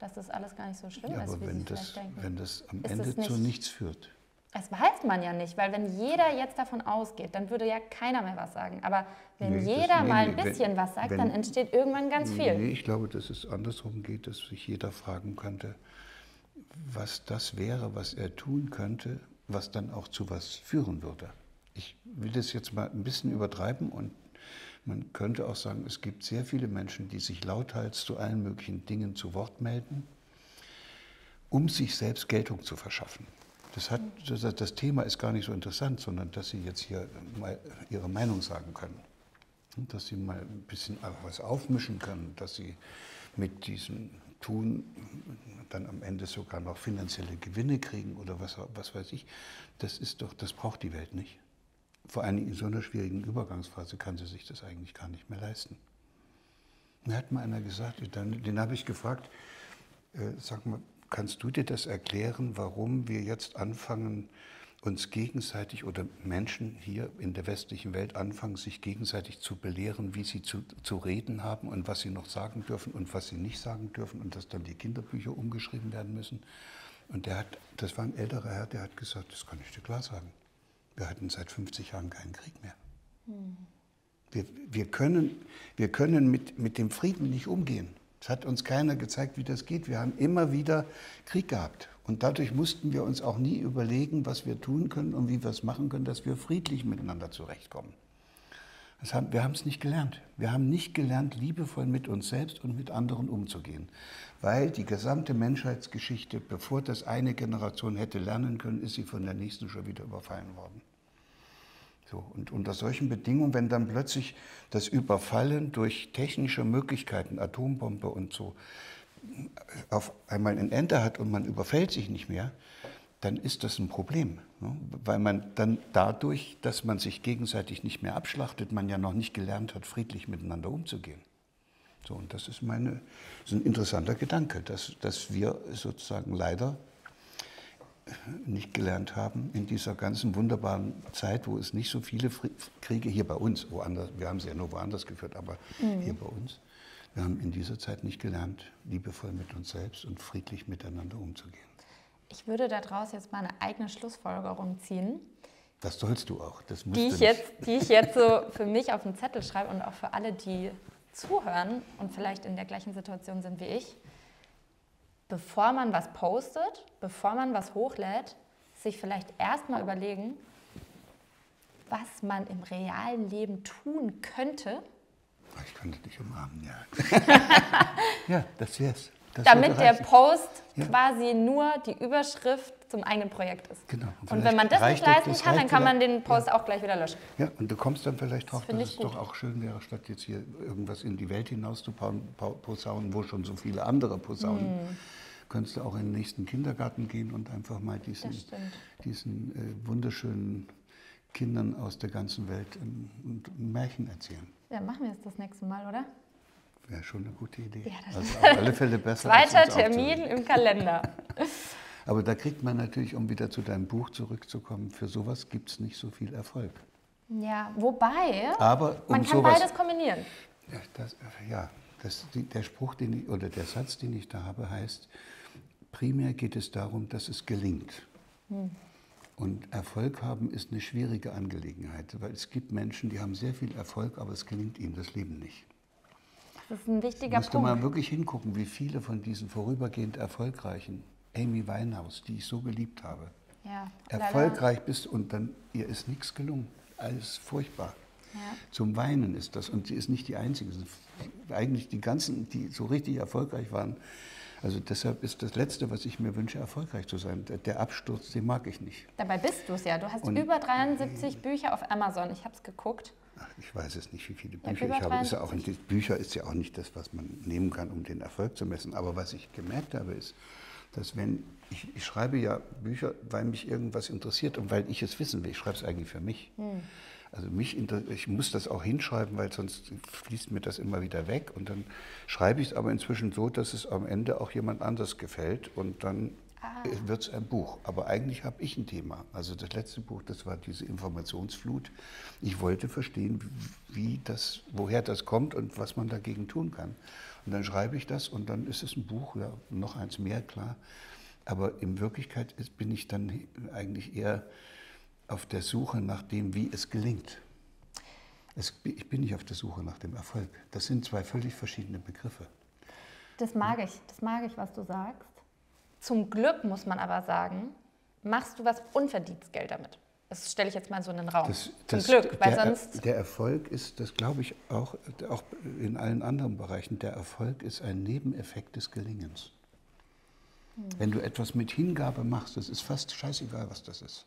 Dass das alles gar nicht so schlimm ist, wie Sie vielleicht denken. Wenn das am Ende zu nichts führt. Das weiß man ja nicht, weil wenn jeder jetzt davon ausgeht, dann würde ja keiner mehr was sagen. Aber wenn jeder mal ein bisschen was sagt, dann entsteht irgendwann ganz viel. Nee, ich glaube, dass es andersrum geht, dass sich jeder fragen könnte, was das wäre, was er tun könnte, was dann auch zu was führen würde. Ich will das jetzt mal ein bisschen übertreiben und man könnte auch sagen, es gibt sehr viele Menschen, die sich lauthals zu allen möglichen Dingen zu Wort melden, um sich selbst Geltung zu verschaffen. Das Thema ist gar nicht so interessant, sondern dass sie jetzt hier mal ihre Meinung sagen können. Dass sie mal ein bisschen was aufmischen können, dass sie mit diesem Tun dann am Ende sogar noch finanzielle Gewinne kriegen oder was weiß ich. Das braucht die Welt nicht. Vor allem in so einer schwierigen Übergangsphase kann sie sich das eigentlich gar nicht mehr leisten. Mir hat mal einer gesagt, den habe ich gefragt, sag mal, kannst du dir das erklären, warum wir jetzt anfangen, uns gegenseitig oder Menschen hier in der westlichen Welt anfangen, sich gegenseitig zu belehren, wie sie zu reden haben und was sie noch sagen dürfen und was sie nicht sagen dürfen und dass dann die Kinderbücher umgeschrieben werden müssen? Und das war ein älterer Herr, der hat gesagt, das kann ich dir klar sagen. Wir hatten seit 50 Jahren keinen Krieg mehr. Wir können mit dem Frieden nicht umgehen. Es hat uns keiner gezeigt, wie das geht. Wir haben immer wieder Krieg gehabt. Und dadurch mussten wir uns auch nie überlegen, was wir tun können und wie wir es machen können, dass wir friedlich miteinander zurechtkommen. Wir haben es nicht gelernt. Wir haben nicht gelernt, liebevoll mit uns selbst und mit anderen umzugehen. Weil die gesamte Menschheitsgeschichte, bevor das eine Generation hätte lernen können, ist sie von der nächsten schon wieder überfallen worden. So, und unter solchen Bedingungen, wenn dann plötzlich das Überfallen durch technische Möglichkeiten, Atombombe und so, auf einmal ein Ende hat und man überfällt sich nicht mehr, dann ist das ein Problem, ne? Weil man dann dadurch, dass man sich gegenseitig nicht mehr abschlachtet, man ja noch nicht gelernt hat, friedlich miteinander umzugehen. So, und das ist, das ist ein interessanter Gedanke, dass wir sozusagen leider nicht gelernt haben, in dieser ganzen wunderbaren Zeit, wo es nicht so viele Kriege hier bei uns, woanders, wir haben sie ja nur woanders geführt, aber hier bei uns, wir haben in dieser Zeit nicht gelernt, liebevoll mit uns selbst und friedlich miteinander umzugehen. Ich würde daraus jetzt mal eine eigene Schlussfolgerung ziehen. Das sollst du auch. Das müsste die ich jetzt so für mich auf den Zettel schreibe und auch für alle, die zuhören und vielleicht in der gleichen Situation sind wie ich. Bevor man was postet, bevor man was hochlädt, sich vielleicht erstmal überlegen, was man im realen Leben tun könnte. Ich könnte dich umarmen, ja. Ja, das wär's. Damit der Post quasi nur die Überschrift zum eigenen Projekt ist. Genau. Und wenn man das nicht leisten kann, dann kann man den Post auch gleich wieder löschen. Ja, und du kommst dann vielleicht drauf, dass es doch auch schön wäre, statt jetzt hier irgendwas in die Welt hinaus zu posaunen, wo schon so viele andere posaunen, könntest du auch in den nächsten Kindergarten gehen und einfach mal diesen wunderschönen Kindern aus der ganzen Welt ein Märchen erzählen. Ja, machen wir es das nächste Mal, oder? Wäre schon eine gute Idee. Ja, das also auf alle Fälle besser. Zweiter Termin im Kalender. Aber da kriegt man natürlich, um wieder zu deinem Buch zurückzukommen, für sowas gibt es nicht so viel Erfolg. Ja, wobei, aber man kann sowas, beides kombinieren. Der Spruch, der Satz, den ich da habe, heißt, primär geht es darum, dass es gelingt. Und Erfolg haben ist eine schwierige Angelegenheit, weil es gibt Menschen, die haben sehr viel Erfolg, aber es gelingt ihnen das Leben nicht. Das ist ein wichtiger Punkt. Du musst mal wirklich hingucken, wie viele von diesen vorübergehend Erfolgreichen, Amy Winehouse, die ich so geliebt habe, ja, erfolgreich bist und dann, ihr ist nichts gelungen. Alles furchtbar. Ja. Zum Weinen ist das. Und sie ist nicht die Einzige. Eigentlich die ganzen, die so richtig erfolgreich waren. Also deshalb ist das Letzte, was ich mir wünsche, erfolgreich zu sein. Der Absturz, den mag ich nicht. Dabei bist du es ja. Du hast über 73 Bücher auf Amazon. Ich habe es geguckt. Ach, ich weiß jetzt nicht, wie viele Bücher ich habe. Bücher ist ja auch nicht das, was man nehmen kann, um den Erfolg zu messen. Aber was ich gemerkt habe, ist, dass wenn ich schreibe ja Bücher, weil mich irgendwas interessiert und weil ich es wissen will. Ich schreibe es eigentlich für mich. Also ich muss das auch hinschreiben, weil sonst fließt mir das immer wieder weg. Und dann schreibe ich es aber inzwischen so, dass es am Ende auch jemand anders gefällt. Und dann wird es ein Buch. Aber eigentlich habe ich ein Thema. Also das letzte Buch, das war diese Informationsflut. Ich wollte verstehen, woher das kommt und was man dagegen tun kann. Und dann schreibe ich das und dann ist es ein Buch, ja, noch eins mehr, klar. Aber in Wirklichkeit bin ich dann eigentlich eher auf der Suche nach dem, wie es gelingt. Ich bin nicht auf der Suche nach dem Erfolg. Das sind zwei völlig verschiedene Begriffe. Das mag ich, was du sagst. Zum Glück muss man aber sagen, machst du was unverdientes Geld damit. Das stelle ich jetzt mal so in den Raum. Zum Glück, weil sonst... Der Erfolg ist, das glaube ich auch in allen anderen Bereichen, der Erfolg ist ein Nebeneffekt des Gelingens. Wenn du etwas mit Hingabe machst, das ist fast scheißegal, was das ist.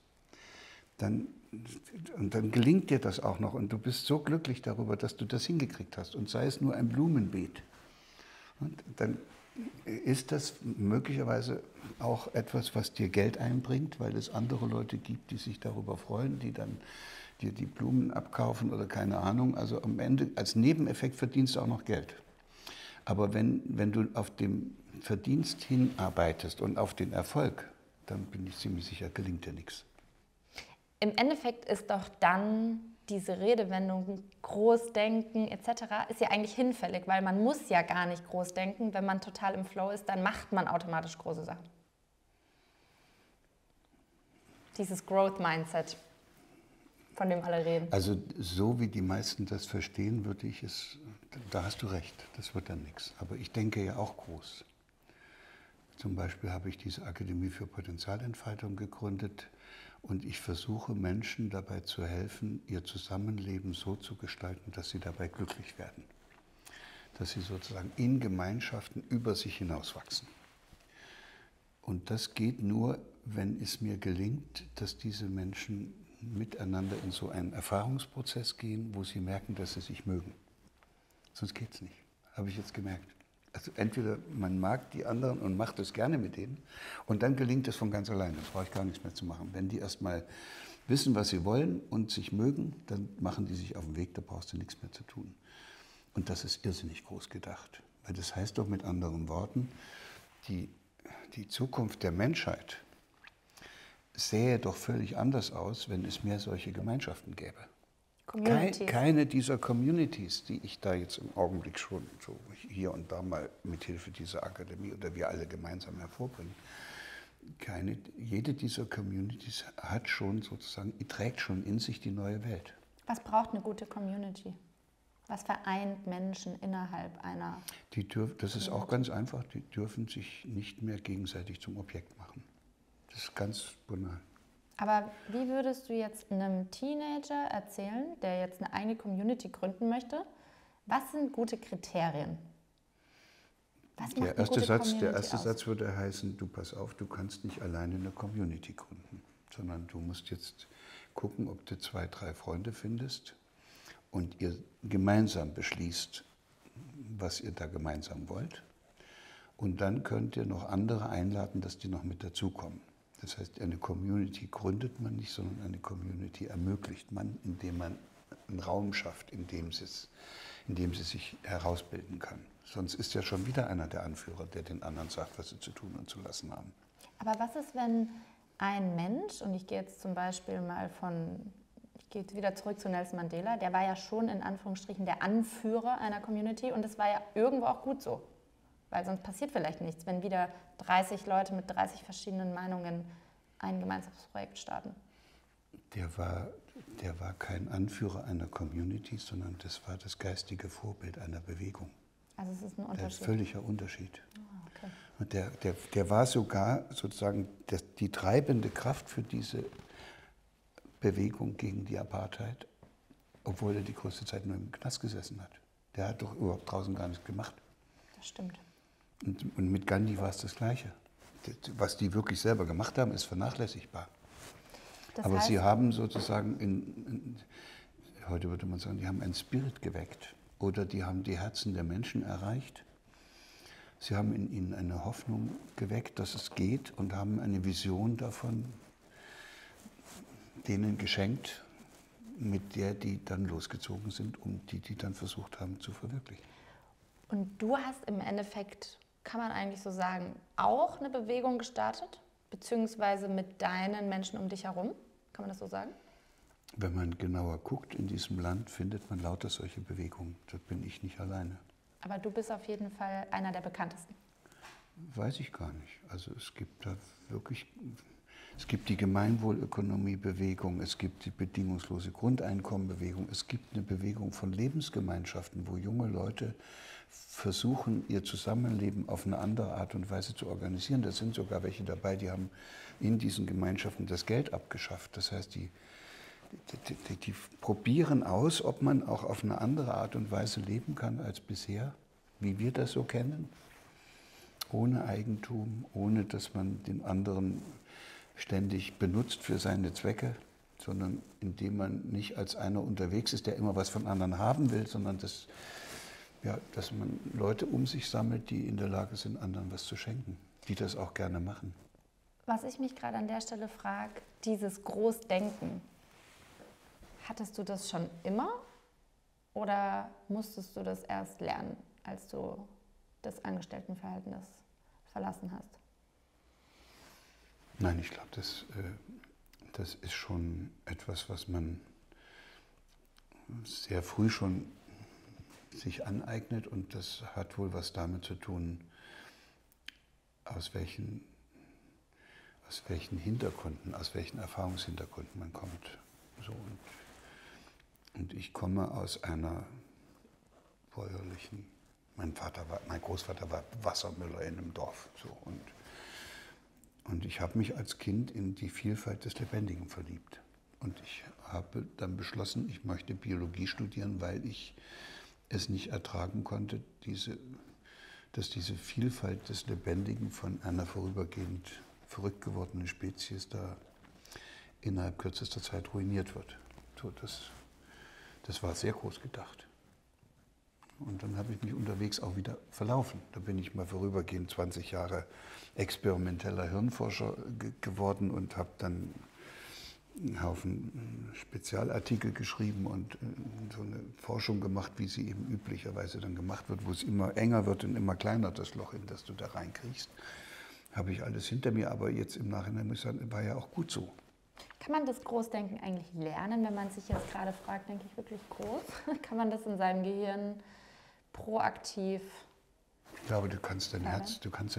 Und dann gelingt dir das auch noch und du bist so glücklich darüber, dass du das hingekriegt hast. Und sei es nur ein Blumenbeet. Und dann ist das möglicherweise auch etwas, was dir Geld einbringt, weil es andere Leute gibt, die sich darüber freuen, die dann dir die Blumen abkaufen oder keine Ahnung. Also am Ende als Nebeneffekt verdienst du auch noch Geld. Aber wenn du auf dem Verdienst hinarbeitest und auf den Erfolg, dann bin ich ziemlich sicher, gelingt dir nichts. Im Endeffekt ist doch dann diese Redewendung Großdenken etc. ist ja eigentlich hinfällig, weil man muss ja gar nicht groß denken. Wenn man total im Flow ist, dann macht man automatisch große Sachen. Dieses Growth-Mindset, von dem alle reden. Also so wie die meisten das verstehen, würde ich es, da hast du recht, das wird dann nichts. Aber ich denke ja auch groß. Zum Beispiel habe ich diese Akademie für Potenzialentfaltung gegründet. Und ich versuche, Menschen dabei zu helfen, ihr Zusammenleben so zu gestalten, dass sie dabei glücklich werden. Dass sie sozusagen in Gemeinschaften über sich hinauswachsen. Und das geht nur, wenn es mir gelingt, dass diese Menschen miteinander in so einen Erfahrungsprozess gehen, wo sie merken, dass sie sich mögen. Sonst geht's nicht, habe ich jetzt gemerkt. Also entweder man mag die anderen und macht es gerne mit denen und dann gelingt es von ganz allein. Da brauche ich gar nichts mehr zu machen. Wenn die erst mal wissen, was sie wollen und sich mögen, dann machen die sich auf den Weg, da brauchst du nichts mehr zu tun. Und das ist irrsinnig groß gedacht. Weil das heißt doch mit anderen Worten, die Zukunft der Menschheit sähe doch völlig anders aus, wenn es mehr solche Gemeinschaften gäbe. Keine dieser Communities, die ich da jetzt im Augenblick schon so hier und da mal mit Hilfe dieser Akademie oder wir alle gemeinsam hervorbringen, jede dieser Communities hat schon sozusagen, trägt schon in sich die neue Welt. Was braucht eine gute Community? Was vereint Menschen innerhalb einer? Das ist auch ganz einfach, die dürfen sich nicht mehr gegenseitig zum Objekt machen. Das ist ganz banal. Aber wie würdest du jetzt einem Teenager erzählen, der jetzt eine eigene Community gründen möchte, was sind gute Kriterien? Was macht eine gute Community aus? Der erste Satz würde heißen, du pass auf, du kannst nicht alleine eine Community gründen, sondern du musst jetzt gucken, ob du 2, 3 Freunde findest und ihr gemeinsam beschließt, was ihr da gemeinsam wollt. Und dann könnt ihr noch andere einladen, dass die noch mit dazukommen. Das heißt, eine Community gründet man nicht, sondern eine Community ermöglicht man, indem man einen Raum schafft, in dem sie sich herausbilden kann. Sonst ist ja schon wieder einer der Anführer, der den anderen sagt, was sie zu tun und zu lassen haben. Aber was ist, wenn ein Mensch, und ich gehe jetzt zum Beispiel mal ich gehe wieder zurück zu Nelson Mandela, der war ja schon in Anführungsstrichen der Anführer einer Community und das war ja irgendwo auch gut so. Weil sonst passiert vielleicht nichts, wenn wieder 30 Leute mit 30 verschiedenen Meinungen ein gemeinsames Projekt starten. Der war kein Anführer einer Community, sondern das war das geistige Vorbild einer Bewegung. Also es ist ein Unterschied. Ein völliger Unterschied. Oh, okay. Und der war sogar sozusagen die treibende Kraft für diese Bewegung gegen die Apartheid, obwohl er die größte Zeit nur im Knast gesessen hat. Der hat doch überhaupt draußen gar nichts gemacht. Das stimmt. Und mit Gandhi war es das Gleiche. Was die wirklich selber gemacht haben, ist vernachlässigbar. Das aber sie haben sozusagen, heute würde man sagen, die haben einen Spirit geweckt. Oder die haben die Herzen der Menschen erreicht. Sie haben in ihnen eine Hoffnung geweckt, dass es geht und haben eine Vision davon denen geschenkt, mit der die dann losgezogen sind, um die dann versucht haben zu verwirklichen. Und du hast im Endeffekt, kann man eigentlich so sagen, auch eine Bewegung gestartet, beziehungsweise mit deinen Menschen um dich herum, kann man das so sagen? Wenn man genauer guckt, in diesem Land findet man lauter solche Bewegungen. Da bin ich nicht alleine. Aber du bist auf jeden Fall einer der bekanntesten. Weiß ich gar nicht. Also es gibt da wirklich, es gibt die Gemeinwohlökonomiebewegung, es gibt die bedingungslose Grundeinkommenbewegung, es gibt eine Bewegung von Lebensgemeinschaften, wo junge Leute versuchen, ihr Zusammenleben auf eine andere Art und Weise zu organisieren. Da sind sogar welche dabei, die haben in diesen Gemeinschaften das Geld abgeschafft. Das heißt, die probieren aus, ob man auch auf eine andere Art und Weise leben kann als bisher, wie wir das so kennen, ohne Eigentum, ohne dass man den anderen ständig benutzt für seine Zwecke, sondern indem man nicht als einer unterwegs ist, der immer was von anderen haben will, sondern dass man Leute um sich sammelt, die in der Lage sind, anderen was zu schenken, die das auch gerne machen. Was ich mich gerade an der Stelle frage, dieses Großdenken, hattest du das schon immer oder musstest du das erst lernen, als du das Angestelltenverhältnis verlassen hast? Nein, ich glaube, das ist schon etwas, was man sehr früh schon sich aneignet und das hat wohl was damit zu tun, aus welchen Erfahrungshintergründen man kommt. So, und ich komme aus einer bäuerlichen, mein Großvater war Wassermüller in einem Dorf. So, und ich habe mich als Kind in die Vielfalt des Lebendigen verliebt. Und ich habe dann beschlossen, ich möchte Biologie studieren, weil ich es nicht ertragen konnte, dass diese Vielfalt des Lebendigen von einer vorübergehend verrückt gewordenen Spezies da innerhalb kürzester Zeit ruiniert wird. So, das war sehr groß gedacht. Und dann habe ich mich unterwegs auch wieder verlaufen. Da bin ich mal vorübergehend 20 Jahre experimenteller Hirnforscher geworden und habe dann einen Haufen Spezialartikel geschrieben und so eine Forschung gemacht, wie sie eben üblicherweise dann gemacht wird, wo es immer enger wird und immer kleiner das Loch, in das du da reinkriegst. Habe ich alles hinter mir, aber jetzt im Nachhinein muss ich sagen, war ja auch gut so. Kann man das Großdenken eigentlich lernen, wenn man sich jetzt gerade fragt, denke ich wirklich groß? Kann man das in seinem Gehirn proaktiv? Ich glaube, du kannst dein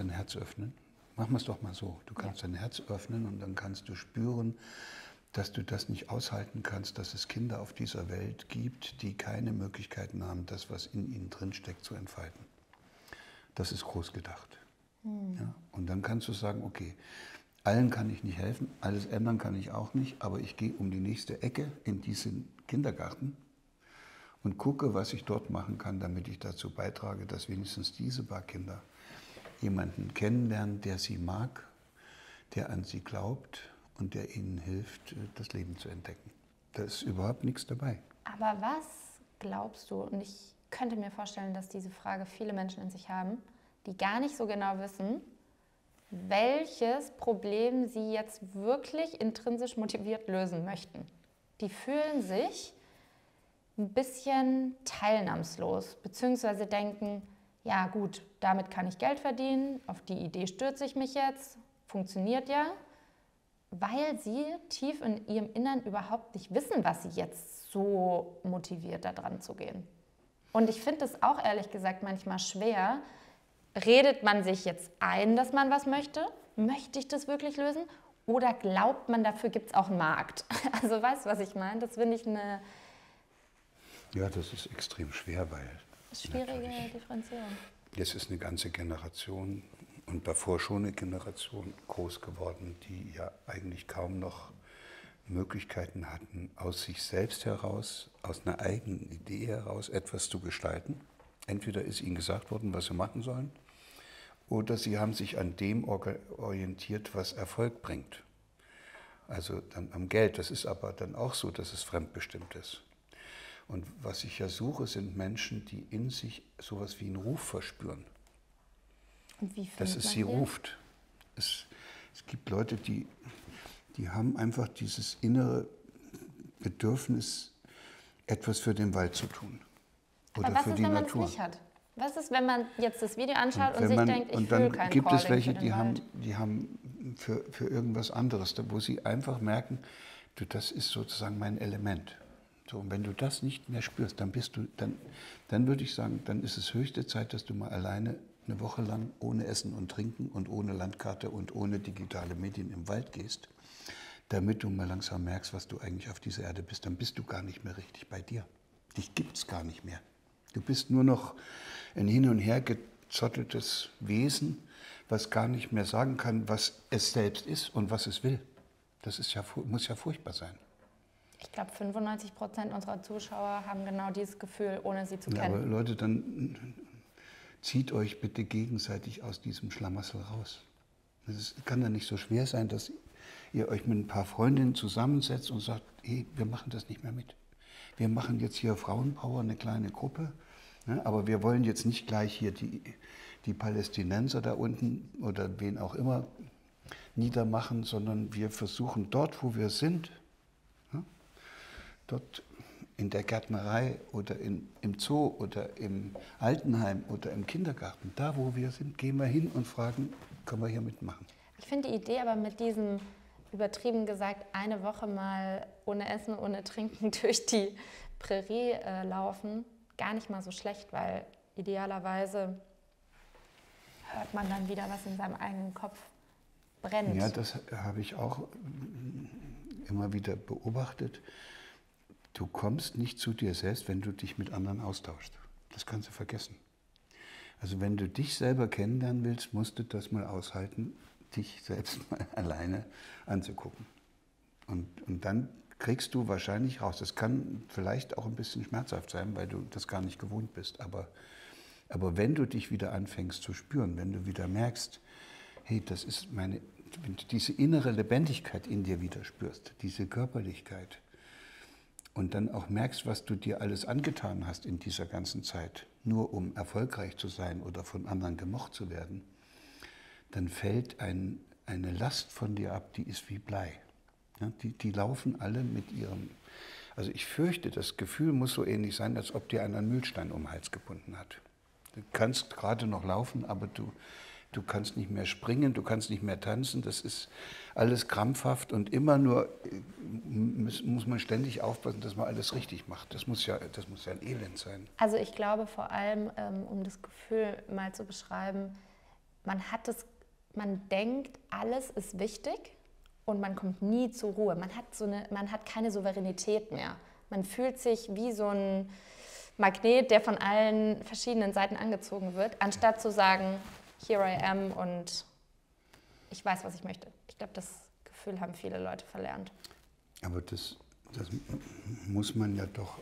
Herz öffnen. Machen wir es doch mal so. Du kannst dein Herz öffnen und dann kannst du spüren, dass du das nicht aushalten kannst, dass es Kinder auf dieser Welt gibt, die keine Möglichkeiten haben, das, was in ihnen drinsteckt, zu entfalten. Das ist groß gedacht. Hm. Ja? Und dann kannst du sagen, okay, allen kann ich nicht helfen, alles ändern kann ich auch nicht, aber ich gehe um die nächste Ecke in diesen Kindergarten und gucke, was ich dort machen kann, damit ich dazu beitrage, dass wenigstens diese paar Kinder jemanden kennenlernen, der sie mag, der an sie glaubt und der ihnen hilft, das Leben zu entdecken. Da ist überhaupt nichts dabei. Aber was glaubst du, und ich könnte mir vorstellen, dass diese Frage viele Menschen in sich haben, die gar nicht so genau wissen, welches Problem sie jetzt wirklich intrinsisch motiviert lösen möchten. Die fühlen sich ein bisschen teilnahmslos, beziehungsweise denken, ja gut, damit kann ich Geld verdienen, auf die Idee stürze ich mich jetzt, funktioniert ja, weil sie tief in ihrem Innern überhaupt nicht wissen, was sie jetzt so motiviert, da dran zu gehen. Und ich finde es auch ehrlich gesagt manchmal schwer. Redet man sich jetzt ein, dass man was möchte? Möchte ich das wirklich lösen? Oder glaubt man, dafür gibt es auch einen Markt? Also weißt du, was ich meine? Das finde ich eine... Ja, das ist extrem schwer, weil... Schwierige Differenzierung. Jetzt ist eine ganze Generation und davor schon eine Generation groß geworden, die ja eigentlich kaum noch Möglichkeiten hatten, aus sich selbst heraus, aus einer eigenen Idee heraus etwas zu gestalten. Entweder ist ihnen gesagt worden, was sie machen sollen, oder sie haben sich an dem orientiert, was Erfolg bringt. Also dann am Geld. Das ist aber dann auch so, dass es fremdbestimmt ist. Und was ich ja suche, sind Menschen, die in sich sowas wie einen Ruf verspüren. Und wie dass es sie ruft. Es gibt Leute, die haben einfach dieses innere Bedürfnis, etwas für den Wald zu tun. Oder für die Natur. Was ist, wenn man es nicht hat? Was ist, wenn man jetzt das Video anschaut und sich denkt, ich fühle keinen Calling für den Wald? Und dann gibt es welche, die haben für irgendwas anderes, wo sie einfach merken, du, das ist sozusagen mein Element. So, und wenn du das nicht mehr spürst, dann würde ich sagen, dann ist es höchste Zeit, dass du mal alleine eine Woche lang ohne Essen und Trinken und ohne Landkarte und ohne digitale Medien im Wald gehst, damit du mal langsam merkst, was du eigentlich auf dieser Erde bist. Dann bist du gar nicht mehr richtig bei dir. Dich gibt es gar nicht mehr. Du bist nur noch ein hin und her gezotteltes Wesen, was gar nicht mehr sagen kann, was es selbst ist und was es will. Das ist ja, muss ja furchtbar sein. Ich glaube, 95% unserer Zuschauer haben genau dieses Gefühl, ohne sie zu kennen. Ja, aber Leute, dann zieht euch bitte gegenseitig aus diesem Schlamassel raus. Es kann ja nicht so schwer sein, dass ihr euch mit ein paar Freundinnen zusammensetzt und sagt, hey, wir machen das nicht mehr mit. Wir machen jetzt hier Frauenpower, eine kleine Gruppe, ne? Aber wir wollen jetzt nicht gleich hier die Palästinenser da unten oder wen auch immer niedermachen, sondern wir versuchen dort, wo wir sind, ne? Dort in der Gärtnerei oder im Zoo oder im Altenheim oder im Kindergarten, da wo wir sind, gehen wir hin und fragen, können wir hier mitmachen. Ich finde die Idee aber mit diesem... übertrieben gesagt, eine Woche mal ohne Essen, ohne Trinken durch die Prärie laufen, gar nicht mal so schlecht, weil idealerweise hört man dann wieder, was in seinem eigenen Kopf brennt. Ja, das habe ich auch immer wieder beobachtet. Du kommst nicht zu dir selbst, wenn du dich mit anderen austauschst. Das kannst du vergessen. Also wenn du dich selber kennenlernen willst, musst du das mal aushalten, dich selbst mal alleine anzugucken. Und dann kriegst du wahrscheinlich raus. Das kann vielleicht auch ein bisschen schmerzhaft sein, weil du das gar nicht gewohnt bist. Aber wenn du dich wieder anfängst zu spüren, wenn du wieder merkst, hey, das ist meine, wenn du diese innere Lebendigkeit in dir wieder spürst, diese Körperlichkeit, und dann auch merkst, was du dir alles angetan hast in dieser ganzen Zeit, nur um erfolgreich zu sein oder von anderen gemocht zu werden, dann fällt eine Last von dir ab, die ist wie Blei. Ja, die laufen alle mit ihrem... Also ich fürchte, das Gefühl muss so ähnlich sein, als ob dir einer einen Mühlstein um den Hals gebunden hat. Du kannst gerade noch laufen, aber du kannst nicht mehr springen, du kannst nicht mehr tanzen, das ist alles krampfhaft und immer nur muss man ständig aufpassen, dass man alles richtig macht. Das muss ja ein Elend sein. Also ich glaube vor allem, um das Gefühl mal zu beschreiben, man denkt, alles ist wichtig und man kommt nie zur Ruhe. Man hat keine Souveränität mehr. Man fühlt sich wie so ein Magnet, der von allen verschiedenen Seiten angezogen wird, anstatt zu sagen, here I am und ich weiß, was ich möchte. Ich glaube, das Gefühl haben viele Leute verlernt. Aber das muss man ja doch,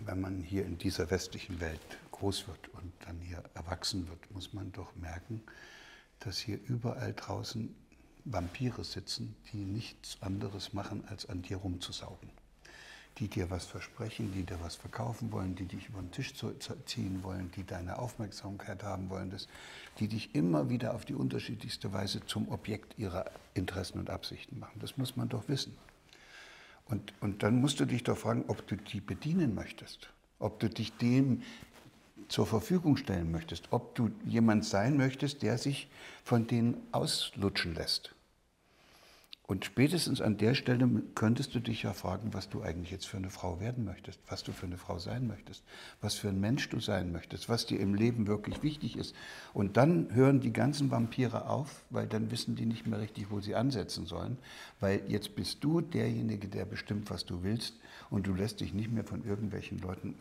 wenn man hier in dieser westlichen Welt groß wird und dann hier erwachsen wird, muss man doch merken, dass hier überall draußen Vampire sitzen, die nichts anderes machen, als an dir rumzusaugen. Die dir was versprechen, die dir was verkaufen wollen, die dich über den Tisch ziehen wollen, die deine Aufmerksamkeit haben wollen, die dich immer wieder auf die unterschiedlichste Weise zum Objekt ihrer Interessen und Absichten machen. Das muss man doch wissen. Und dann musst du dich doch fragen, ob du die bedienen möchtest, ob du dich dem zur Verfügung stellen möchtest, ob du jemand sein möchtest, der sich von denen auslutschen lässt. Und spätestens an der Stelle könntest du dich ja fragen, was du eigentlich jetzt für eine Frau werden möchtest, was du für eine Frau sein möchtest, was für ein Mensch du sein möchtest, was dir im Leben wirklich wichtig ist. Und dann hören die ganzen Vampire auf, weil dann wissen die nicht mehr richtig, wo sie ansetzen sollen, weil jetzt bist du derjenige, der bestimmt, was du willst und du lässt dich nicht mehr von irgendwelchen Leuten,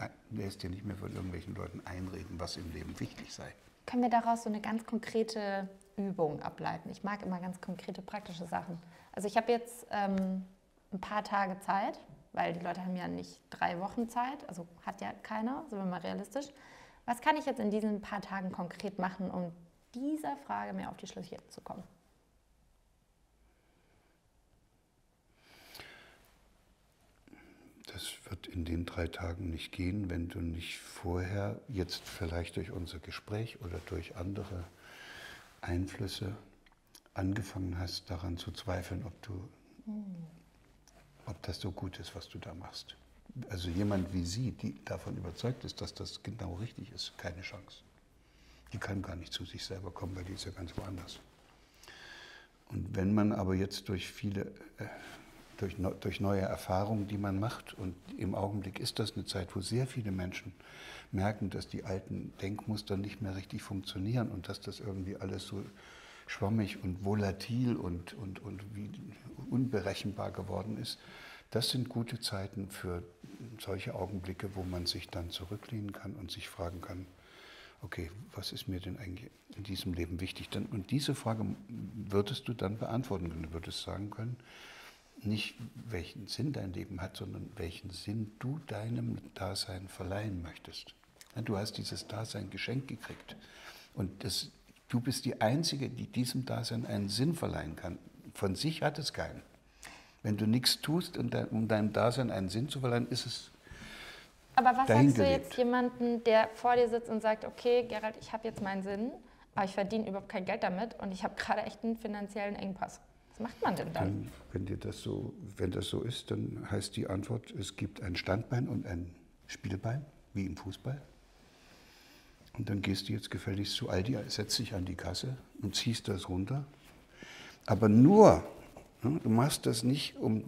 einreden, was im Leben wichtig sei. Können wir daraus so eine ganz konkrete Übung ableiten? Ich mag immer ganz konkrete, praktische Sachen. Also ich habe jetzt ein paar Tage Zeit, weil die Leute haben ja nicht 3 Wochen Zeit, also hat ja keiner, sind wir mal realistisch. Was kann ich jetzt in diesen paar Tagen konkret machen, um dieser Frage mehr auf die Schliche zu kommen? Das wird in den 3 Tagen nicht gehen, wenn du nicht vorher, jetzt vielleicht durch unser Gespräch oder durch andere Einflüsse, angefangen hast, daran zu zweifeln, ob das so gut ist, was du da machst. Also jemand wie sie, die davon überzeugt ist, dass das genau richtig ist, keine Chance. Die kann gar nicht zu sich selber kommen, weil die ist ja ganz woanders. Und wenn man aber jetzt durch viele, durch neue Erfahrungen, die man macht, und im Augenblick ist das eine Zeit, wo sehr viele Menschen merken, dass die alten Denkmuster nicht mehr richtig funktionieren und dass das irgendwie alles so schwammig und volatil und wie unberechenbar geworden ist. Das sind gute Zeiten für solche Augenblicke, wo man sich dann zurücklehnen kann und sich fragen kann, okay, was ist mir denn eigentlich in diesem Leben wichtig? Und diese Frage würdest du dann beantworten können. Du würdest sagen können, nicht welchen Sinn dein Leben hat, sondern welchen Sinn du deinem Dasein verleihen möchtest. Du hast dieses Dasein geschenkt gekriegt. Und das du bist die Einzige, die diesem Dasein einen Sinn verleihen kann. Von sich hat es keinen. Wenn du nichts tust, um deinem Dasein einen Sinn zu verleihen, ist es dahin. Aber was sagst du jetzt jemanden, der vor dir sitzt und sagt, okay, Gerald, ich habe jetzt meinen Sinn, aber ich verdiene überhaupt kein Geld damit und ich habe gerade echt einen finanziellen Engpass. Was macht man denn dann? Wenn das so ist, dann heißt die Antwort, es gibt ein Standbein und ein Spielbein, wie im Fußball. Und dann gehst du jetzt gefälligst zu Aldi, setzt dich an die Kasse und ziehst das runter. Aber du machst das nicht, um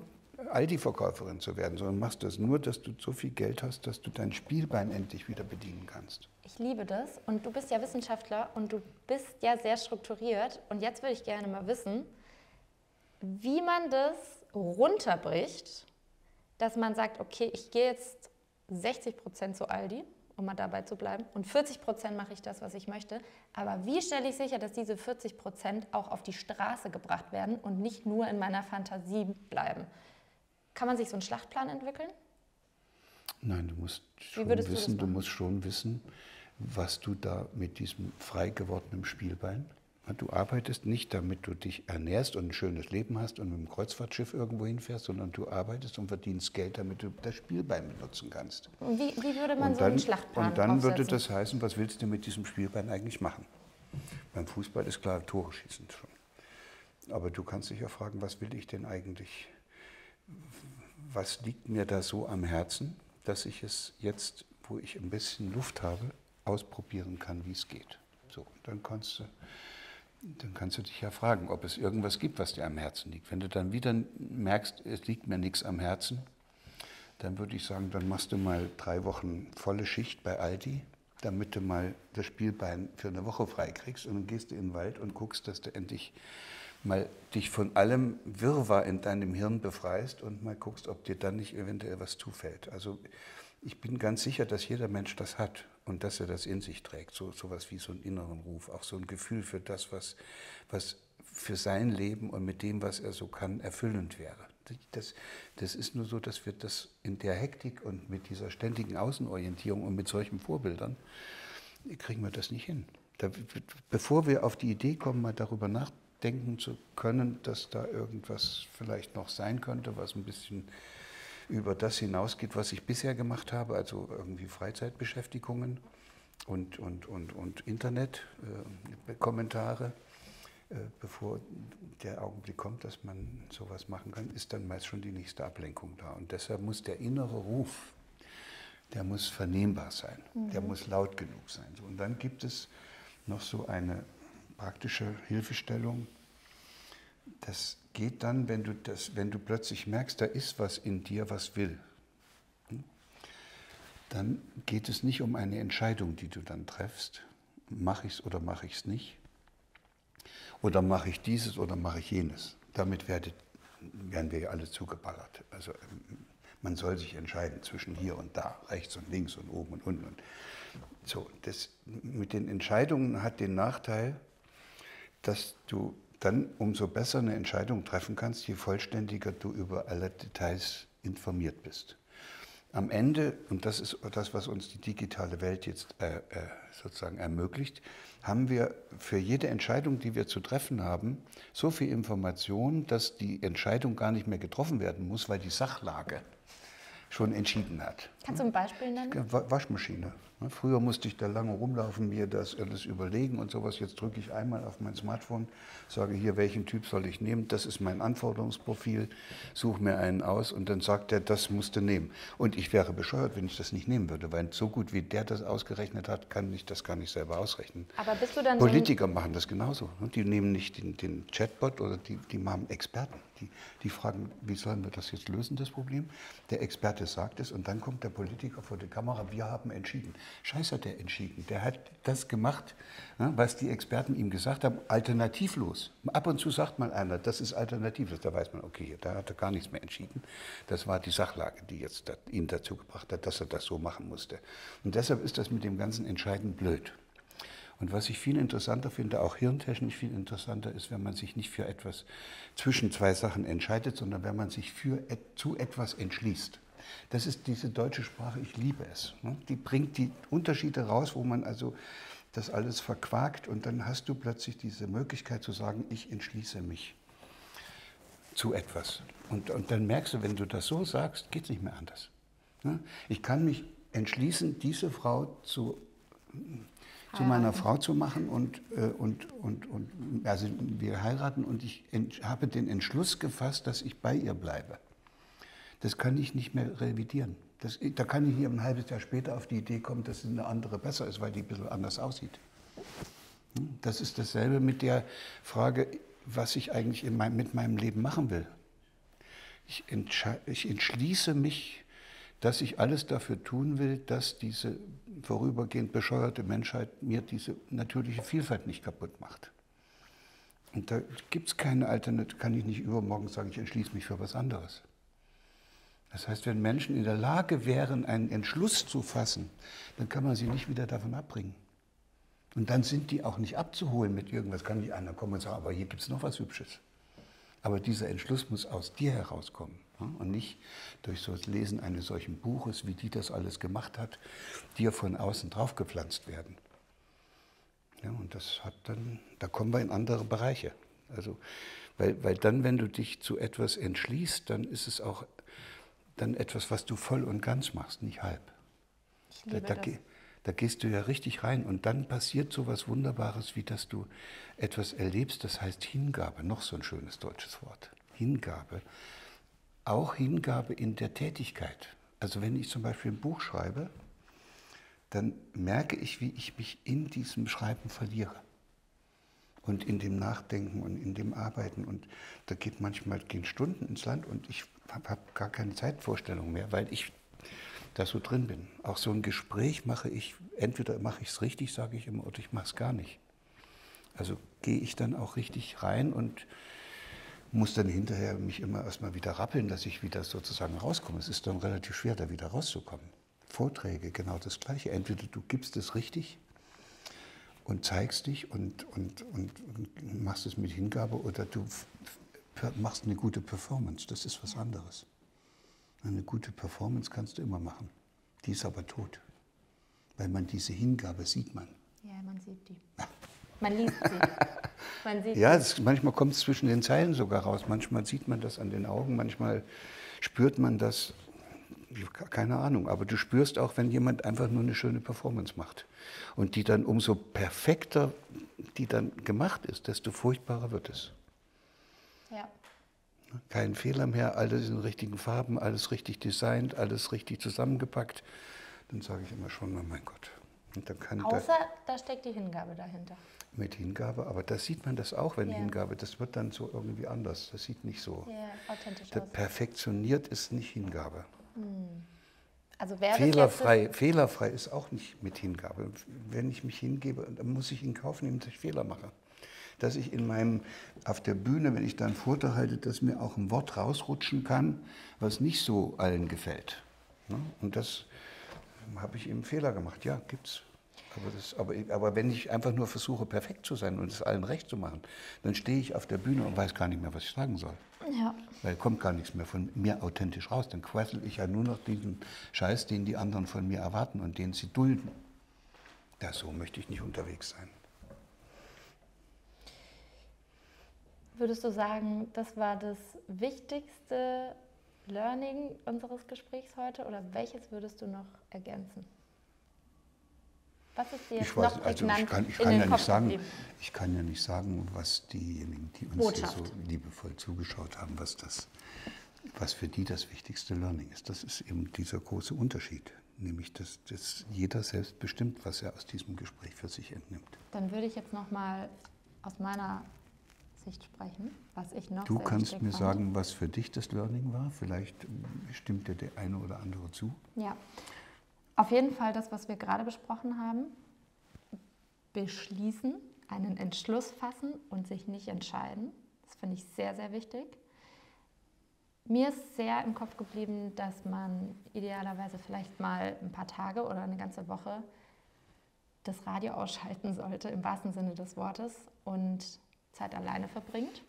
Aldi-Verkäuferin zu werden, sondern machst das nur, dass du so viel Geld hast, dass du dein Spielbein endlich wieder bedienen kannst. Ich liebe das. Und du bist ja Wissenschaftler und du bist ja sehr strukturiert. Und jetzt würde ich gerne mal wissen, wie man das runterbricht, dass man sagt, okay, ich gehe jetzt 60% zu Aldi, um mal dabei zu bleiben, und 40% mache ich das, was ich möchte. Aber wie stelle ich sicher, dass diese 40% auch auf die Straße gebracht werden und nicht nur in meiner Fantasie bleiben? Kann man sich so einen Schlachtplan entwickeln? Nein, du musst schon wissen, was du da mit diesem frei gewordenen Spielbein Du arbeitest nicht, damit du dich ernährst und ein schönes Leben hast und mit dem Kreuzfahrtschiff irgendwo hinfährst, sondern du arbeitest und verdienst Geld, damit du das Spielbein benutzen kannst. Wie würde man so einen Schlachtplan aufsetzen? Und dann würde das heißen, was willst du mit diesem Spielbein eigentlich machen? Beim Fußball ist klar, Tore schießen schon. Aber du kannst dich ja fragen, was will ich denn eigentlich? Was liegt mir da so am Herzen, dass ich es jetzt, wo ich ein bisschen Luft habe, ausprobieren kann, wie es geht? So, dann kannst du dich ja fragen, ob es irgendwas gibt, was dir am Herzen liegt. Wenn du dann wieder merkst, es liegt mir nichts am Herzen, dann würde ich sagen, dann machst du mal 3 Wochen volle Schicht bei Aldi, damit du mal das Spielbein für eine Woche freikriegst. Und dann gehst du in den Wald und guckst, dass du endlich mal dich von allem Wirrwarr in deinem Hirn befreist und mal guckst, ob dir dann nicht eventuell was zufällt. Also ich bin ganz sicher, dass jeder Mensch das hat und dass er das in sich trägt. Sowas wie so einen inneren Ruf, auch so ein Gefühl für das, was für sein Leben und mit dem, was er so kann, erfüllend wäre. Das ist nur so, dass wir das in der Hektik und mit dieser ständigen Außenorientierung und mit solchen Vorbildern, kriegen wir das nicht hin. Bevor wir auf die Idee kommen, mal darüber nachdenken zu können, dass da irgendwas vielleicht noch sein könnte, was ein bisschen über das hinausgeht, was ich bisher gemacht habe, also irgendwie Freizeitbeschäftigungen und Internet, Kommentare. Bevor der Augenblick kommt, dass man sowas machen kann, ist dann meist schon die nächste Ablenkung da. Und deshalb muss der innere Ruf, der muss vernehmbar sein, der muss laut genug sein. Und dann gibt es noch so eine praktische Hilfestellung. Das geht dann, wenn du plötzlich merkst, da ist was in dir, was will. Dann geht es nicht um eine Entscheidung, die du dann treffst. Mache ich es oder mache ich es nicht? Oder mache ich dieses oder mache ich jenes? Damit werden wir ja alle zugeballert. Also man soll sich entscheiden zwischen hier und da, rechts und links und oben und unten. Und so, das mit den Entscheidungen hat den Nachteil, dass du dann umso besser eine Entscheidung treffen kannst, je vollständiger du über alle Details informiert bist. Am Ende, und das ist das, was uns die digitale Welt jetzt sozusagen ermöglicht, haben wir für jede Entscheidung, die wir zu treffen haben, so viel Information, dass die Entscheidung gar nicht mehr getroffen werden muss, weil die Sachlage schon entschieden hat. Kannst du ein Beispiel nennen? Waschmaschine. Früher musste ich da lange rumlaufen, mir das alles überlegen und sowas. Jetzt drücke ich einmal auf mein Smartphone, sage hier, welchen Typ soll ich nehmen? Das ist mein Anforderungsprofil, suche mir einen aus und dann sagt er, das musst du nehmen. Und ich wäre bescheuert, wenn ich das nicht nehmen würde, weil so gut wie der das ausgerechnet hat, kann ich das gar nicht selber ausrechnen. Aber bist du dann Politiker machen das genauso. Die nehmen nicht den Chatbot oder die machen Experten. Die fragen, wie sollen wir das jetzt lösen, das Problem? Der Experte sagt es und dann kommt der Politiker vor die Kamera, wir haben entschieden. Scheiß hat der entschieden. Der hat das gemacht, was die Experten ihm gesagt haben, alternativlos. Ab und zu sagt mal einer, das ist alternativlos. Da weiß man, okay, da hat er gar nichts mehr entschieden. Das war die Sachlage, die jetzt ihn dazu gebracht hat, dass er das so machen musste. Und deshalb ist das mit dem ganzen Entscheiden blöd. Und was ich viel interessanter finde, auch hirntechnisch viel interessanter, ist, wenn man sich nicht für etwas zwischen zwei Sachen entscheidet, sondern wenn man sich zu etwas entschließt. Das ist diese deutsche Sprache, ich liebe es. Die bringt die Unterschiede raus, wo man also das alles verquakt und dann hast du plötzlich diese Möglichkeit zu sagen, ich entschließe mich zu etwas. Und dann merkst du, wenn du das so sagst, geht es nicht mehr anders. Ich kann mich entschließen, diese Frau zu meiner Frau zu machen und also wir heiraten und ich habe den Entschluss gefasst, dass ich bei ihr bleibe. Das kann ich nicht mehr revidieren. Da kann ich hier ein halbes Jahr später auf die Idee kommen, dass eine andere besser ist, weil die ein bisschen anders aussieht. Das ist dasselbe mit der Frage, was ich eigentlich mit meinem Leben machen will. Ich entschließe mich, dass ich alles dafür tun will, dass diese vorübergehend bescheuerte Menschheit mir diese natürliche Vielfalt nicht kaputt macht. Und da gibt es keine Alternative, kann ich nicht übermorgen sagen, ich entschließe mich für was anderes. Das heißt, wenn Menschen in der Lage wären, einen Entschluss zu fassen, dann kann man sie nicht wieder davon abbringen. Und dann sind die auch nicht abzuholen mit irgendwas. Kann nicht einer kommen und sagen, aber hier gibt es noch was Hübsches. Aber dieser Entschluss muss aus dir herauskommen. Und nicht durch so das Lesen eines solchen Buches, wie die das alles gemacht hat, dir von außen draufgepflanzt werden. Ja, und das hat dann, da kommen wir in andere Bereiche. Also, weil dann, wenn du dich zu etwas entschließt, dann ist es auch dann etwas, was du voll und ganz machst, nicht halb. Ich liebe das. Da gehst du ja richtig rein und dann passiert so was Wunderbares, wie dass du etwas erlebst, das heißt Hingabe, noch so ein schönes deutsches Wort, Hingabe. Auch Hingabe in der Tätigkeit. Also wenn ich zum Beispiel ein Buch schreibe, dann merke ich, wie ich mich in diesem Schreiben verliere. Und in dem Nachdenken und in dem Arbeiten. Und da geht manchmal gehen Stunden ins Land und ich habe gar keine Zeitvorstellung mehr, weil ich da so drin bin. Auch so ein Gespräch mache ich, entweder mache ich es richtig, sage ich immer, oder ich mache es gar nicht. Also gehe ich dann auch richtig rein und muss dann hinterher mich immer erstmal wieder rappeln, dass ich wieder sozusagen rauskomme. Es ist dann relativ schwer, da wieder rauszukommen. Vorträge, genau das Gleiche. Entweder du gibst es richtig und zeigst dich und machst es mit Hingabe oder du machst eine gute Performance. Das ist was anderes. Eine gute Performance kannst du immer machen. Die ist aber tot. Weil man diese Hingabe sieht man. Ja, man sieht die. Man liest sie. Man sieht ja, manchmal kommt es zwischen den Zeilen sogar raus. Manchmal sieht man das an den Augen, manchmal spürt man das. Keine Ahnung, aber du spürst auch, wenn jemand einfach nur eine schöne Performance macht. Und die dann umso perfekter, die dann gemacht ist, desto furchtbarer wird es. Ja. Kein Fehler mehr, alles in richtigen Farben, alles richtig designt, alles richtig zusammengepackt. Dann sage ich immer schon, mein Gott. Und dann kann außer, da steckt die Hingabe dahinter. Mit Hingabe, aber da sieht man das auch, wenn yeah. Hingabe, das wird dann so irgendwie anders. Das sieht nicht so yeah, authentisch aus. Perfektioniert ist nicht Hingabe. Also fehlerfrei ist auch nicht mit Hingabe. Wenn ich mich hingebe, dann muss ich in Kauf nehmen, dass ich Fehler mache. Dass ich auf der Bühne, wenn ich da einen Vortrag halte, dass mir auch ein Wort rausrutschen kann, was nicht so allen gefällt. Und das habe ich eben Fehler gemacht. Ja, gibt's. Aber wenn ich einfach nur versuche, perfekt zu sein und es allen recht zu machen, dann stehe ich auf der Bühne und weiß gar nicht mehr, was ich sagen soll. Ja. Weil kommt gar nichts mehr von mir authentisch raus. Dann quassel ich ja nur noch diesen Scheiß, den die anderen von mir erwarten und den sie dulden. Ja, so möchte ich nicht unterwegs sein. Würdest du sagen, das war das wichtigste Learning unseres Gesprächs heute? Oder welches würdest du noch ergänzen? Was ist dir jetzt noch prägnant in den Kopf geblieben? Ich kann ja nicht sagen, was diejenigen, die uns hier so liebevoll zugeschaut haben, was für die das wichtigste Learning ist. Das ist eben dieser große Unterschied, nämlich dass jeder selbst bestimmt, was er aus diesem Gespräch für sich entnimmt. Dann würde ich jetzt noch mal aus meiner Sicht sprechen, was ich noch Du kannst mir sagen, was für dich das Learning war. Vielleicht stimmt dir der eine oder andere zu. Ja. Auf jeden Fall das, was wir gerade besprochen haben, beschließen, einen Entschluss fassen und sich nicht entscheiden. Das finde ich sehr, sehr wichtig. Mir ist sehr im Kopf geblieben, dass man idealerweise vielleicht mal ein paar Tage oder eine ganze Woche das Radio ausschalten sollte, im wahrsten Sinne des Wortes, und Zeit alleine verbringt.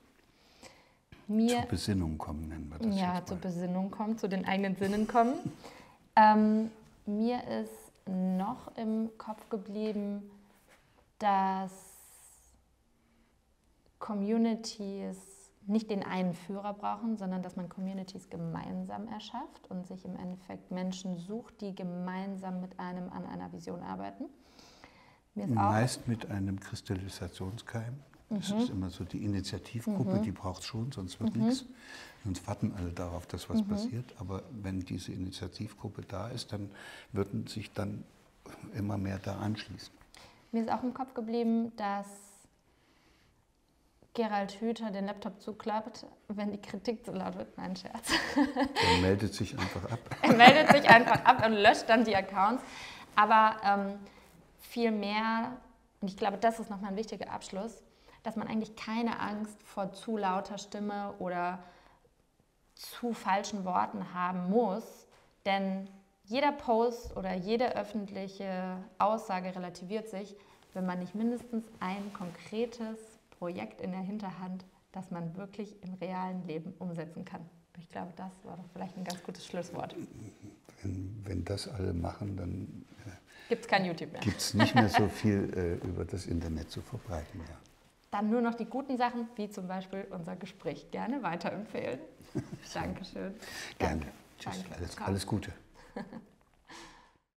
Zur Besinnung kommen, nennen wir das. Ja, zur Besinnung kommen, zu den eigenen Sinnen kommen. Mir ist noch im Kopf geblieben, dass Communities nicht den einen Führer brauchen, sondern dass man Communities gemeinsam erschafft und sich im Endeffekt Menschen sucht, die gemeinsam mit einem an einer Vision arbeiten. Mir ist meist auch mit einem Kristallisationskeim. Das ist immer so die Initiativgruppe, die braucht es schon, sonst wird nichts. Sonst warten alle darauf, dass was passiert. Aber wenn diese Initiativgruppe da ist, dann würden sich dann immer mehr da anschließen. Mir ist auch im Kopf geblieben, dass Gerald Hüther den Laptop zuklappt, wenn die Kritik zu laut wird. Nein, Scherz. Er meldet sich einfach ab. Er meldet sich einfach ab und löscht dann die Accounts. Aber viel mehr, und ich glaube, das ist nochmal ein wichtiger Abschluss, dass man eigentlich keine Angst vor zu lauter Stimme oder zu falschen Worten haben muss, denn jeder Post oder jede öffentliche Aussage relativiert sich, wenn man nicht mindestens ein konkretes Projekt in der Hinterhand, das man wirklich im realen Leben umsetzen kann. Ich glaube, das war doch vielleicht ein ganz gutes Schlusswort. Wenn das alle machen, dann Gibt es kein YouTube mehr. Gibt es nicht mehr so viel über das Internet zu verbreiten. Ja. Dann nur noch die guten Sachen, wie zum Beispiel unser Gespräch. Gerne weiterempfehlen. Dankeschön. Gerne. Danke. Tschüss. Danke. Alles Gute.